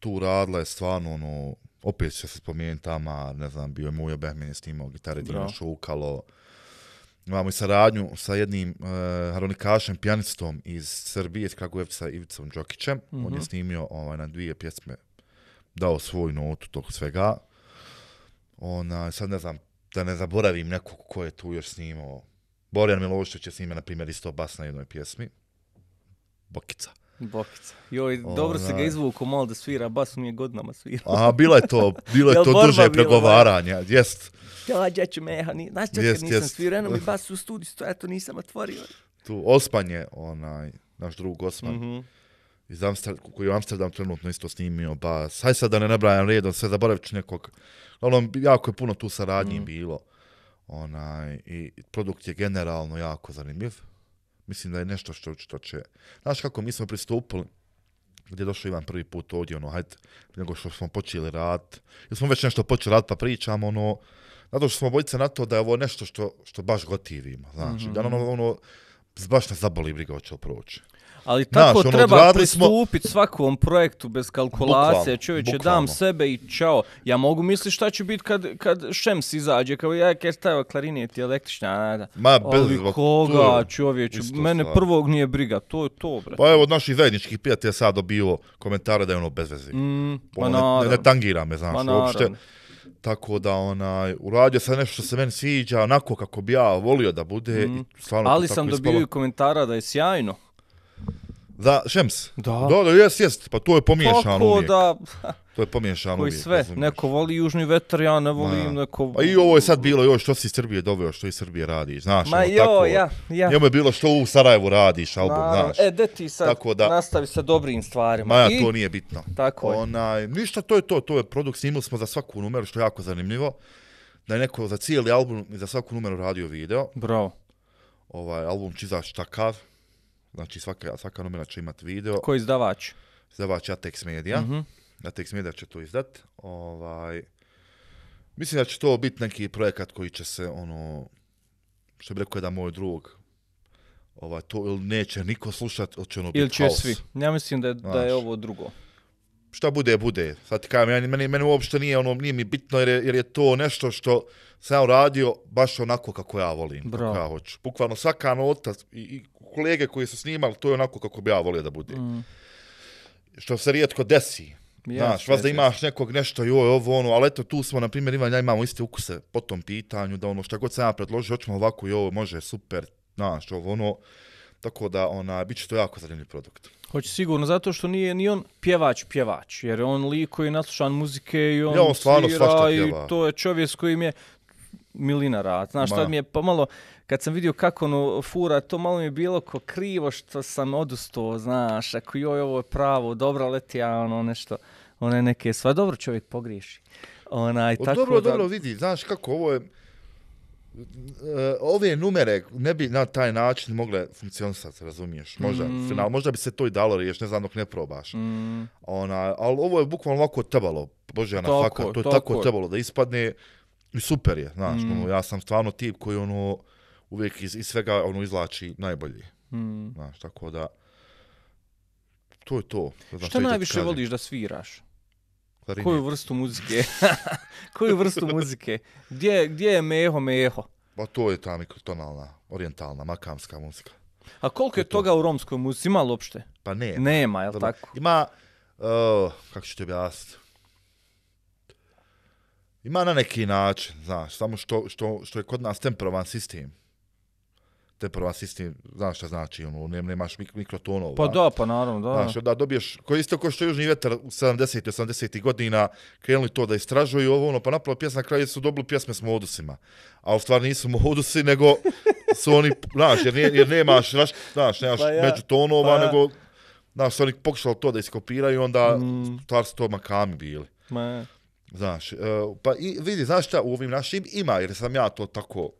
tu radila je stvarno, ono, opet će se spomenuti Amar, ne znam, bio je Mujo Behmen snimao gitare, Dino Šukalo. Imamo i saradnju sa jednim uh, harmonikašem, pijanistom iz Srbije, iz Kragujevca, Ivicom Đokićem. Mm-hmm. On je snimio ovaj, na dvije pjesme, dao svoju notu tog svega. Ona, sad ne znam, da ne zaboravim nekog ko je tu još snimao. Borjan Milošević je snimao, na primjer, isto bas na jednoj pjesmi. Bokica. Bokica. Joj, ona, dobro se ga izvuku malo da svira, bas mi je godinama svirao. A, bilo je to, bilo je to duže pregovaranje, ovaj? Jest. Ja, djeću meha, ni, znaš čak kad nisam svirao, eno mi bas u studiju, ja to nisam otvorio. Tu, Osman je, onaj, naš drug Osman. Mm -hmm. Iz Amsterdam, koji je u Amsterdam trenutno isto snimio bas. Hajde sad da ne nabrajam redom, sve zaboravit ću nekog. Ono, jako je puno tu saradnji mm. bilo. Onaj, i produkt je generalno jako zanimljiv. Mislim da je nešto što, što će... Znaš kako, mi smo pristupili, gdje je došao Ivan prvi put ovdje, ono, hajde, nego što smo počeli rad. Jer smo već nešto počeli rad, pa pričamo, ono... Zato što smo obojice na to da je ovo nešto što, što baš gotivimo, znaš. Mm -hmm. Da ono, ono, baš nas zaboli briga hoće proći. Ali tako naš, treba ono, pristupiti smo... svakom projektu bez kalkulacije, čovječe, dam sebe i čao. Ja mogu misliti šta će biti kad, kad Šems izađe, kao ja jer stavio klarinet i električna nada. Ma, bez ali zbog, koga, čovječe, mene stvar. Prvog nije briga, to je to, bre. Pa evo, od naših zajedničkih prijatelja sad dobio komentare da je ono bez veze. Mm, ono, ne, ne tangira me, znaš, uopšte. Tako da onaj, uradio sam nešto što se meni sviđa, onako kako bi ja volio da bude. Mm. I stvarno ali sam dobio i komentara da je sjajno. Da, Šems? Da. Da, da, jest, jest, pa to je pomiješano uvijek. Da... To je pomiješano uvijek. Koji sve, razumiješ. Neko voli južni vetar, ja ne volim ma, neko... A i ovo je sad bilo, joj, što si iz Srbije doveo, što iz Srbije radiš, znaš, ma ono jo, tako. Ja, ja. Njemu je bilo što u Sarajevu radiš, album, na, znaš. E, de ti sad tako da, nastavi sa dobrim stvarima. Ma ja, i... to nije bitno. Tako je. Onaj, ništa, to je to, to je produkt, snimili smo za svaku numeru, što je jako zanimljivo. Da je neko za cijeli album i za svaku numeru radio video. Bravo. Ovaj, album Čizaš takav. Znači svaka, svaka numera će imati video. Koji izdavač? Izdavač Atex Media. Mm-hmm. Atex Media će to izdat. Ovaj, mislim da će to biti neki projekat koji će se, ono, što bi rekao jedan moj drug, ovaj, to ili neće niko slušati, ili će ono biti kaos. Ili će svi. Ja mislim da je, da je ovo drugo. Šta bude, bude. Sad ti kažem, meni, meni uopšte nije, ono, nije mi bitno jer je, jer je to nešto što sam radio baš onako kako ja volim. Kako ja hoću. Bukvalno svaka nota i, i kolege koji su snimali, to je onako kako bi ja volio da bude. Mm. Što se rijetko desi. Yes, znaš, vas da imaš nekog nešto, joj, ovo, ono, ali eto tu smo, na primjer, Ivan, ja imamo iste ukuse po tom pitanju, da ono, šta god sam ja predložio, hoćemo ovako, joj, može, super, znaš, ovo, ono, tako da, ona, bit će to jako zanimljiv produkt. Hoće sigurno, zato što nije ni on pjevač pjevač, jer on lik koji je naslušan muzike i on, ja, on stvarno svira i to je čovjek s kojim je milina rad. Znaš, sad mi je pomalo, kad sam vidio kako ono fura, to malo mi je bilo ko krivo što sam odustao, znaš, ako joj ovo je pravo, dobro leti, a ono nešto, one neke sva, dobro čovjek pogriješi. Onaj, o, tako dobro, da... dobro vidi, znaš kako ovo je, ove numere ne bi na taj način mogle funkcionisati, razumiješ, možda, mm. final, možda bi se to i dalo riješ, ne znam dok ne probaš. Mm. Ona, ali ovo je bukvalno ovako trebalo, božjana faka, to je tako, tako trebalo da ispadne. I super je, znaš, mm. ono, ja sam stvarno tip koji ono uvijek iz, iz svega ono izvlači najbolji. Mm. Znaš, tako da to je to. Znam, šta najviše voliš da sviraš? Klarinje. Koju vrstu muzike? Koju vrstu muzike? Gdje, gdje je meho meho? Pa to je ta mikrotonalna, orijentalna, makamska muzika. A koliko je to... toga u romskoj muzici? Ima li uopšte? Pa nema. Nema, jel tako? Ima, uh, kako ću te objasniti? Ima na neki način, znaš, samo što, što, što je kod nas temperovan sistem. Temperovan sistem, znaš šta znači, ono, nemaš mikrotonova. Pa da, pa naravno, da. Znaš, onda dobiješ, koji isto ko što je Južni vjetar u sedamdesetih i osamdesetih godina krenuli to da istražuju ovo, ono, pa napravo pjesma na kraju su dobili pjesme s modusima. A u stvari nisu modusi, nego su oni, znaš, jer, ne, jer nemaš, znaš, znaš nemaš pa ja, međutonova, pa ja. nego, znaš, su oni pokušali to da iskopiraju, onda mm. stvar su to makami bili. Ma je. Znaš, pa i vidi, znaš šta u ovim našim ima, jer sam ja to tako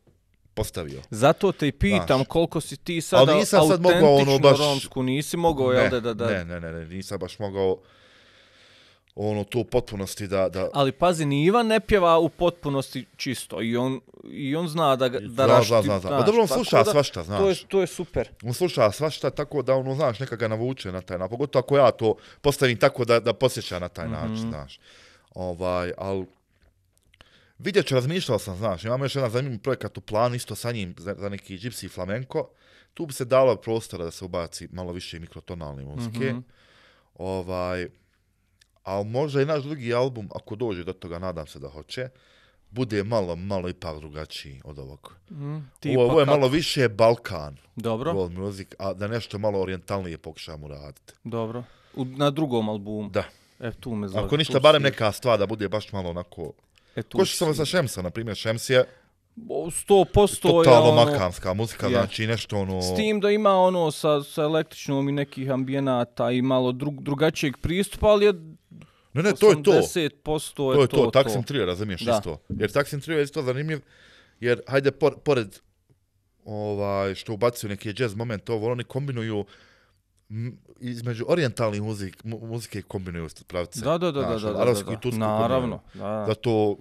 postavio. Zato te i pitam, znaš, koliko si ti sada autentično sad mogao, ono, baš... romsku, nisi mogao, ne, jel da, da, da... Ne, ne, ne, nisam baš mogao ono to u potpunosti da... da... Ali pazi, ni Ivan ne pjeva u potpunosti čisto i on, i on zna da, da rašti... Zna, zna, zna. Pa dobro, on sluša da, svašta, znaš. To je, to je super. On sluša svašta, tako da, ono, znaš, neka ga navuče na taj način. Pogotovo ako ja to postavim tako da, da posjeća na taj način, mm-hmm. znaš. Ovaj, al vidjet ću, razmišljao sam, znaš, imamo još jedan zanimljiv projekat u planu, isto sa njim, za, za neki gypsy flamenko, tu bi se dalo prostora da se ubaci malo više mikrotonalne muzike, mm-hmm. ovaj, ali možda i naš drugi album, ako dođe do toga, nadam se da hoće, bude malo, malo ipak drugačiji od ovog. Mm, ovo, ovo je kako? Malo više Balkan, dobro. World music, a da nešto malo orijentalnije pokušamo raditi. Dobro, u, na drugom albumu? Da. E, tu me zove. Ako ništa, barem neka stvar da bude baš malo onako... E, ko što sam sa Šemsa, na primjer, Šems je... sto posto totalno ono, makamska muzika, je. Znači nešto ono... S tim da ima ono sa, sa električnom i nekih ambijenata i malo drug, drugačijeg pristupa, ali je... Ne, ne, to je to. osamdeset posto je to to. To je to, Taksim Trio, razumiješ isto. Jer Taksim Trio je isto zanimljiv, jer hajde, por, pored ovaj, što ubacuju neki jazz moment, ovo, oni kombinuju... između orijentalnih muzik, mu, muzike kombinuju pravce. Da, da, da, naš, da, da, arabsku i tursku. Naravno. Da. Zato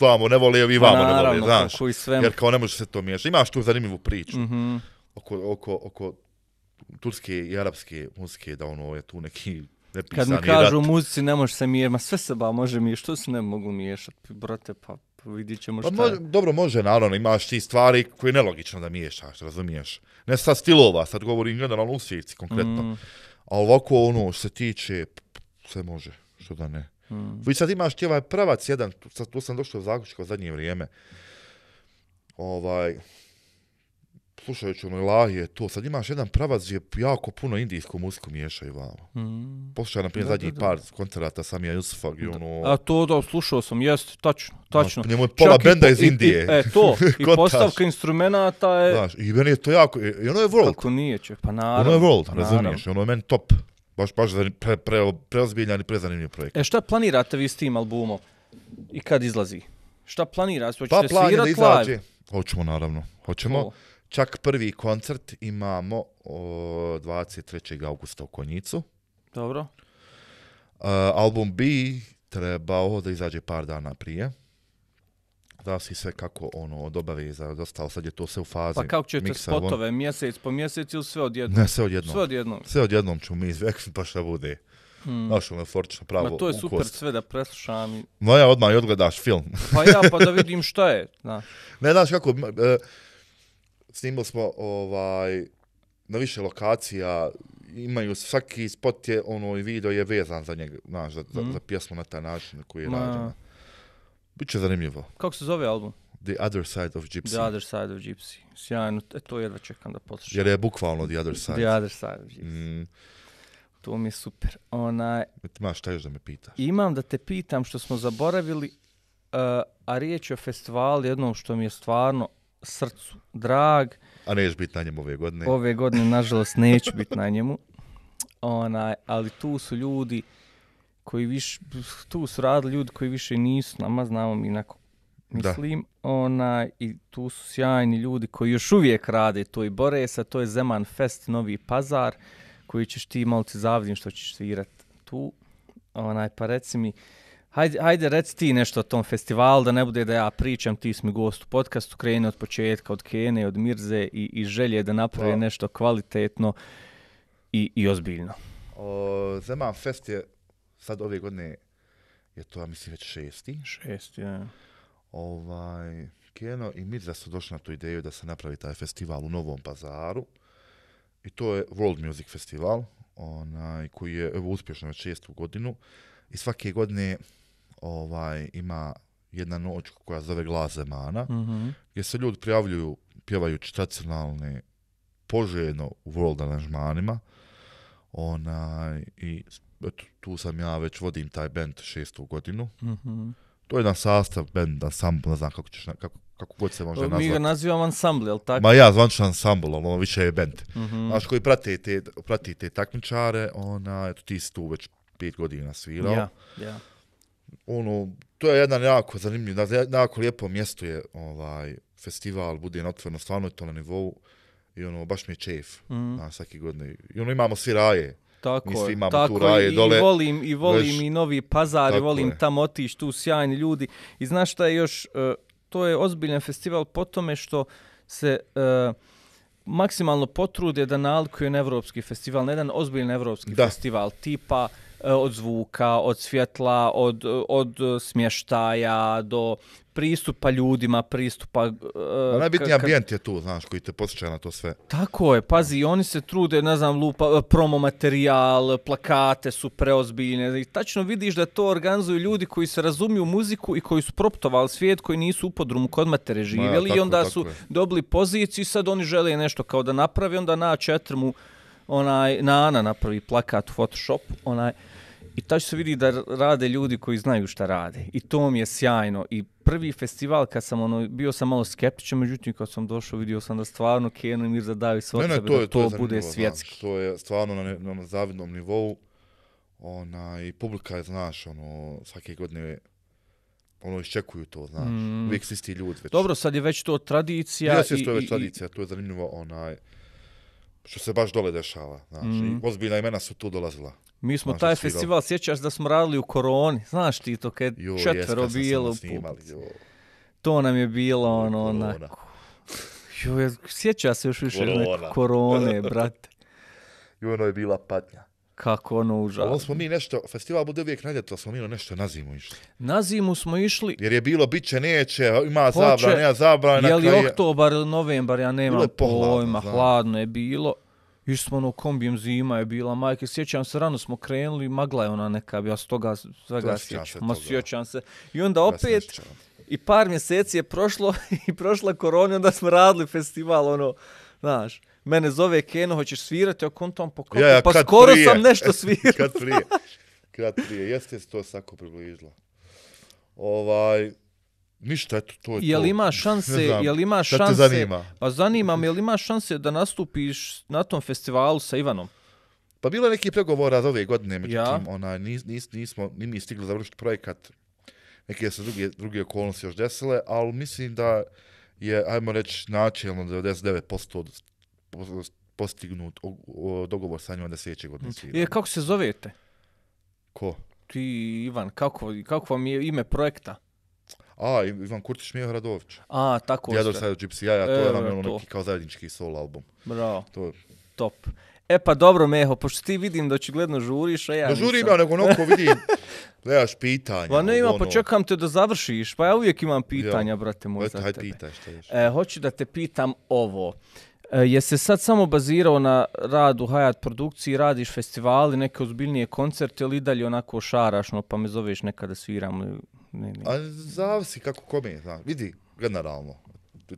vamo ne vole, vi vamo naravno, ne vole, znaš. Jer kao ne može se to miješati. Imaš tu zanimljivu priču mm-hmm. oko, oko, oko turske i arapske muzike, da ono je tu neki nepisani rat. Kad mi kažu muzici ne može se miješati, ma sve se ba može miješati, što se ne mogu miješati, brate, pa vidit ćemo šta je. Dobro, može, naravno, imaš ti stvari koje je nelogično da miješaš, razumiješ? Ne sad stilova, sad govorim generalno u svijetu konkretno, mm. a ovako ono što se tiče, sve može, što da ne. Mm. Vi sad imaš ti ovaj pravac jedan, sad tu sam došao u zaključku u zadnje vrijeme, ovaj, slušajući ono Ilahije, to, sad imaš jedan pravac gdje jako puno indijsku muziku miješaju, vamo. Mm. Poslušaj, na primjer, zadnjih par koncerata Samija Jusufa, gdje ono... A to, da, slušao sam, jest, tačno, tačno. Njemu je pola benda iz Indije. E, to, i postavka instrumenta je... Znaš, i meni je to jako, i ono je world. Kako nije, ček, pa naravno. Ono je world, razumiješ, ono je meni top. Baš, baš preozbiljan i prezanimljiv projekt. E, šta planirate vi s tim albumom? I kad izlazi? Šta planirate? Hoćete svirat live? Hoćemo, naravno. Hoćemo. Čak prvi koncert imamo dvadeset trećeg augusta u Konjicu. Dobro. Uh, album bi trebao da izađe par dana prije. Da si sve kako ono dobave za dostalo, sad je to sve u fazi. Pa kako ćete miksa, spotove, on... mjesec po mjesec ili sve odjednom? Ne, sve odjednom. Sve odjednom, sve odjednom ćemo mi izvekli pa šta bude. Hmm. Našao me forčno pravo u kost. Ma to je super kost. Sve da preslušam. I... No ja odmah i odgledaš film. Pa ja pa da vidim šta je. Da. Ne znaš kako... Uh, Snimili smo ovaj, na više lokacija, imaju svaki spot je, ono, i video je vezan za njega, znaš, za, mm. za pjesmu na taj način koji je rađena. Biće zanimljivo. Kako se zove album? The Other Side of Gypsy. The Other Side of Gypsy. Sjajno, e, to jedva čekam da poslušam. Jer je bukvalno The Other Side. The Other Side of Gypsy. Mm. To mi je super. Onaj... Imaš šta još da me pitaš? Imam da te pitam što smo zaboravili, uh, a riječ je o festivalu jednom što mi je stvarno srcu drag. A neš biti na njemu ove godine? Ove godine, nažalost, neću biti na njemu. Onaj, ali tu su ljudi koji više, tu su radili ljudi koji više nisu nama, znamo mi inako, mislim. Onaj, i tu su sjajni ljudi koji još uvijek rade to i bore se, to je Zeman Fest, Novi Pazar, koji ćeš ti malci zavidim što ćeš svirat tu. Onaj, pa reci mi, Hajde, hajde reci ti nešto o tom festivalu, da ne bude da ja pričam, ti si mi gost u podcastu, kreni od početka, od Kene, od Mirze i, i želje da naprave no. nešto kvalitetno i, i ozbiljno. O, Zeman Fest je sad ove godine, je to ja mislim već šesti. Šesti, ja. Ovaj, Keno i Mirza su došli na tu ideju da se napravi taj festival u Novom Pazaru. I to je World Music Festival, onaj, koji je evo, uspješno već šestu godinu. I svake godine ovaj, ima jedna noć koja zove Glas Zemana, mm-hmm. gdje se ljudi prijavljuju pjevajući tradicionalne, poželjno u world aranžmanima. Onaj, i eto, tu sam ja već vodim taj band šestu godinu. Mm-hmm. To je jedan sastav benda, ansambl, ne znam kako ćeš, kako, kako god se može nazvati. Mi ga nazivamo ansambl, jel tako? Ma ja, zvančan ansambl, ali ono više je band. Mm-hmm. Znaš, koji prati te, prati te takmičare, ona, eto, ti si tu već pet godina svirao. Ja, ja. Ono, to je jedan jako zanimljiv, jako lijepo mjesto je ovaj festival, bude na otvoreno, stvarno je to na nivou i ono, baš mi je čef, mm. na svaki godine. I ono, imamo svi raje. Tako mi svi imamo tako tu raje i, dole. I volim, i volim veš, i Novi Pazar, i volim je. Tam otiš, tu sjajni ljudi. I znaš šta je još, uh, to je ozbiljan festival po tome što se... Uh, maksimalno potrude da nalikuje na evropski festival, na jedan ozbiljan evropski da. festival, tipa e, od zvuka, od svjetla, od, od smještaja, do pristupa ljudima, pristupa... E, najbitniji ambijent je tu, znaš, koji te posjeća na to sve. Tako je, pazi, oni se trude, ne znam, lupa, promo materijal, plakate su preozbiljne, i tačno vidiš da to organizuju ljudi koji se razumiju muziku i koji su proptovali svijet, koji nisu u podrumu kod matere živjeli, ja, i onda su je. dobili poziciju i sad oni žele nešto kao da napravi, onda na četiri mu, onaj, Nana napravi plakat u Photoshopu, onaj, i tačno se vidi da rade ljudi koji znaju šta rade. I to mi je sjajno. I prvi festival, kad sam ono, bio sam malo skeptičan, međutim kad sam došao vidio sam da stvarno Keno i Mirza daju sve od sebe, to, da to, to, to bude svjetski. Znaš, to je stvarno na, ne, na zavidnom nivou. Ona, i publika je, znaš, ono, svake godine ono, iščekuju to, znaš. Mm. Uvijek svi sti ljudi već. Dobro, sad je već to tradicija. Već i, to je već i, tradicija, to je zanimljivo, onaj, što se baš dole dešava, znaš. Mm. Ozbiljna imena su tu dolazila. Mi smo znaš, taj festival, sjećaš da smo radili u koroni, znaš ti to, kad jo, četvero jes, bilo u publici. To nam je bilo ono, onako, jo, sjeća se još više korona. Korone, brate. I ono je bila patnja. Kako ono užasno. Ovo smo mi nešto, festival bude uvijek na ljeto, smo mi nešto na zimu išli. Na zimu smo išli. Jer je bilo bit će, neće, ima zabrana, nema zabrana. Je li kraj... oktobar ili novembar, ja nemam pojma, hladno, hladno je bilo. Išli smo ono kombijem, zima je bila, majke, sjećam se, rano smo krenuli, magla je ona neka, ja s toga svega sjećam. Ma sjećam se. I onda opet, i par mjeseci je prošlo, i prošla korona, onda smo radili festival, ono, znaš. Mene zove Keno, hoćeš svirati, ako on tom pokopi, ja, ja, pa skoro prije. Sam nešto svirao. Kad prije, kad prije, jeste se to sako približilo. Ovaj, ništa, eto, to je jel to. Jel ima šanse, znam, jel ima šanse, zanima? Pa zanima me, jel ima šanse da nastupiš na tom festivalu sa Ivanom? Pa bilo je nekih pregovora za ove godine, međutim, ja. Ona, nis, nis, nismo, nismo stigli završiti projekat, neke su druge, druge okolnosti još desile, ali mislim da je, ajmo reći, načelno devedeset devet posto od postignut o, o, dogovor sa njima da sljedeće godine svira. E, kako se zovete? Ko? Ti, Ivan, kako, kako vam je ime projekta? A, Ivan Kurtić, Meho Radović. A, tako The ste. The Other Side of Gypsy, ja, ja, to e, je nam ono neki kao zajednički solo album. Bravo, to je... top. E pa dobro, Meho, pošto ti vidim da očigledno žuriš, a ja nisam. Da žurim ja, nego noko vidim, gledaš pitanja. Pa ne ima, ono... pa čekam te da završiš, pa ja uvijek imam pitanja, ja. Brate moj, za tebe. Pitaš, e, hoću da te pitam ovo. Je se sad samo bazirao na radu Hayat produkciji, radiš festivali, neke ozbiljnije koncerte ili dalje onako šarašno pa me zoveš nekada sviram? Ne, ne. A zavisi kako kome, znam. Vidi, generalno,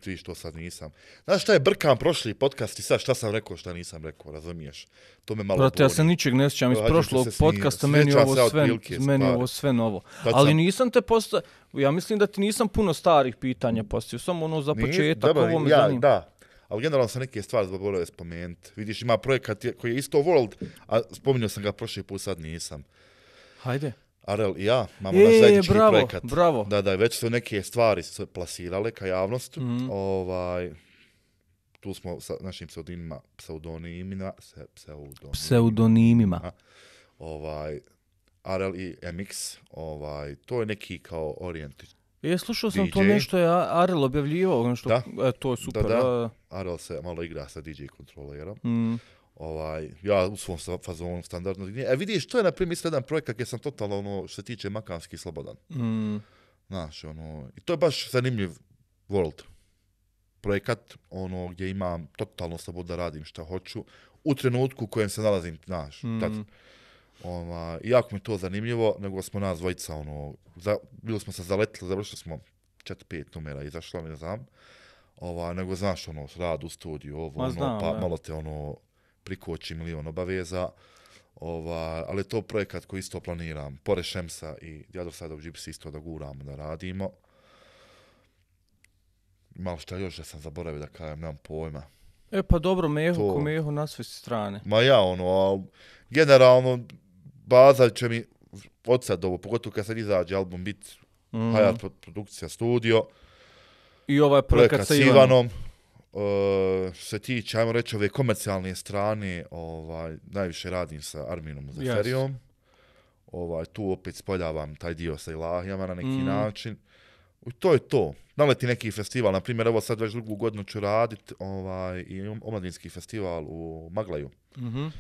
ti što sad nisam. Znaš šta je brkam prošli podcast i sad šta sam rekao, šta nisam rekao, razumiješ? To me malo boli. Brate, ja se ničeg ne sjećam iz prošlog podcasta, meni je ovo sve, meni ovo sve novo. Ali nisam te postavio, ja mislim da ti nisam puno starih pitanja postavio, samo ono za početak, ovo me zanima. Da. Ali generalno sam neke stvari zaboravio spomenuti. Vidiš, ima projekat koji je isto World, a spominjao sam ga prošli put, sad nisam. Hajde. Arel i ja, imamo e, naš zajednički bravo, projekat. Bravo. Da, da, već su neke stvari se plasirale ka javnosti. Mm. Ovaj, tu smo sa našim pseudonimima, pseudonimima, se, pseudonimima. pseudonimima. A, ovaj, Arel i M X, ovaj, to je neki kao orijentir. E, slušao sam D J. To nešto je Arel objavljivao, nešto, da, e, to je super. Da, da, Arel se malo igra sa D J kontrolerom. Mm. Ovaj, ja u svom fazonu standardno D J. E vidiš, to je na primjer jedan projekat gdje sam totalno, ono, što se tiče makanski slobodan. Mm. Znaš, ono, i to je baš zanimljiv world projekat, ono, gdje imam totalno slobodu da radim šta hoću, u trenutku u kojem se nalazim, znaš, mm. tad. Ona, jako mi to zanimljivo, nego smo nas dvojica, ono, za, bilo smo se zaletili, završili smo četiri pet numera, izašla, ne znam. Ova, nego znaš, ono, rad u studiju, ovo, ono, znam, pa ne. Malo te, ono, prikoči milion obaveza. Ova, ali to projekat koji isto planiram, pored Šemsa i The Other Side of Gypsy isto da guramo, da radimo. Malo šta još da sam zaboravio da kajem, nemam pojma. E pa dobro, Meho, ko Meho na sve strane. Ma ja, ono, al, generalno, baza će mi od sad ovo, pogotovo kad sad izađe album, bit mm. Hayat produkcija studio. I ovaj projekat sa Ivanom. Uh, što se tiče, ajmo reći, ove komercijalne strane, ovaj, najviše radim sa Arminom Zeferijom. Yes. Ovaj, tu opet spoljavam taj dio sa Ilahijama na neki mm. način. I to je to. Naleti neki festival, na primjer, evo sad već drugu godinu ću raditi ovaj, i omladinski festival u Maglaju. Mhm. Mm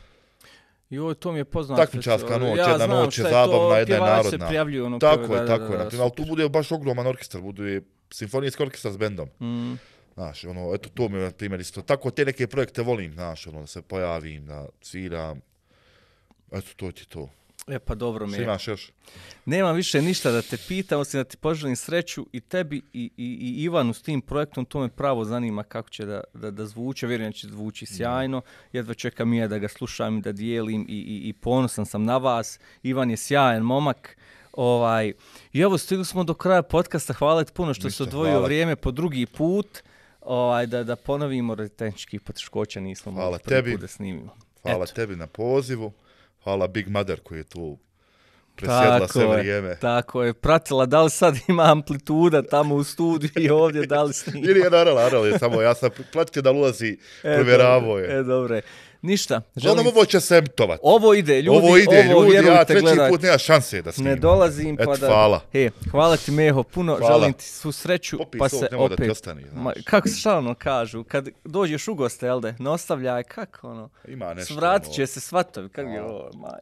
Joj, to mi je poznat. Takmičarska noć, ja jedna noć je zabavna, jedna je narodna. Ono tako je, da, tako da, da, je. Naprimjer, ali tu bude baš ogroman orkestar, bude simfonijski orkestar s bendom. Mm. Znaš, ono, eto, to mi je, na primjer, isto. Tako te neke projekte volim, znaš, ono, da se pojavim, da sviram. Eto, to ti to. E pa dobro, mi je. Što imaš još? Nemam više ništa da te pitam, osim da ti poželim sreću i tebi i, i, i Ivanu s tim projektom. To me pravo zanima kako će da, da, da zvuče. Vjerujem će zvuči sjajno. Jedva čekam i ja da ga slušam i da dijelim i, i, i ponosan sam na vas. Ivan je sjajan momak. Ovaj. I evo, stigli smo do kraja podcasta. Hvala ti puno što Ništa, se odvojio hvala. Vrijeme po drugi put. Ovaj, da, da ponovimo tehnički poteškoća nismo mogli prvi put da snimimo. Hvala Eto. Tebi na pozivu. Hvala Big Mother koji je tu presjedla sve vrijeme. Tako je, pratila da li sad ima amplituda tamo u studiju i ovdje, da li snima. Ili je naravno, naravno je samo, ja sam platio da ulazi, e, provjeravo je. E, dobre. Ništa. Želim... Ono ovo će septovat. Ovo ide, ljudi, ovo, ide, ovo ljudi, vjerujte, ja treći gledajte. Put nema šanse da snimam. Ne dolazim pa da... Hvala. He, hvala ti, Meho, puno, hvala. Želim ti svu sreću, popis, pa se opet... Popis, da ti ostani, znaš. Ma, kako se šta ono kažu, kad dođeš u goste, jel de, ne ostavljaj, kako ono... Ima nešto. Svratit će se svatovi, kako je ovo, maj.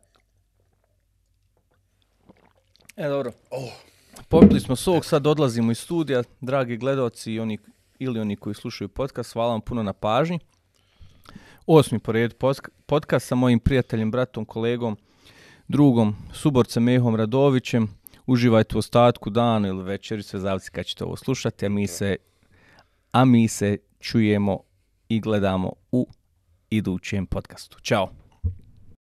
E, dobro. Oh. Popili smo sok, sad odlazimo iz studija, dragi gledaoci i oni, ili oni koji slušaju podcast, hvala vam puno na pažnji. Osmi po redu podcast sa mojim prijateljem, bratom, kolegom, drugom, suborcem Mehom Radovićem. Uživajte u ostatku dana ili večeri, sve zavisi kad ćete ovo slušati, a mi se, a mi se čujemo i gledamo u idućem podcastu. Ćao!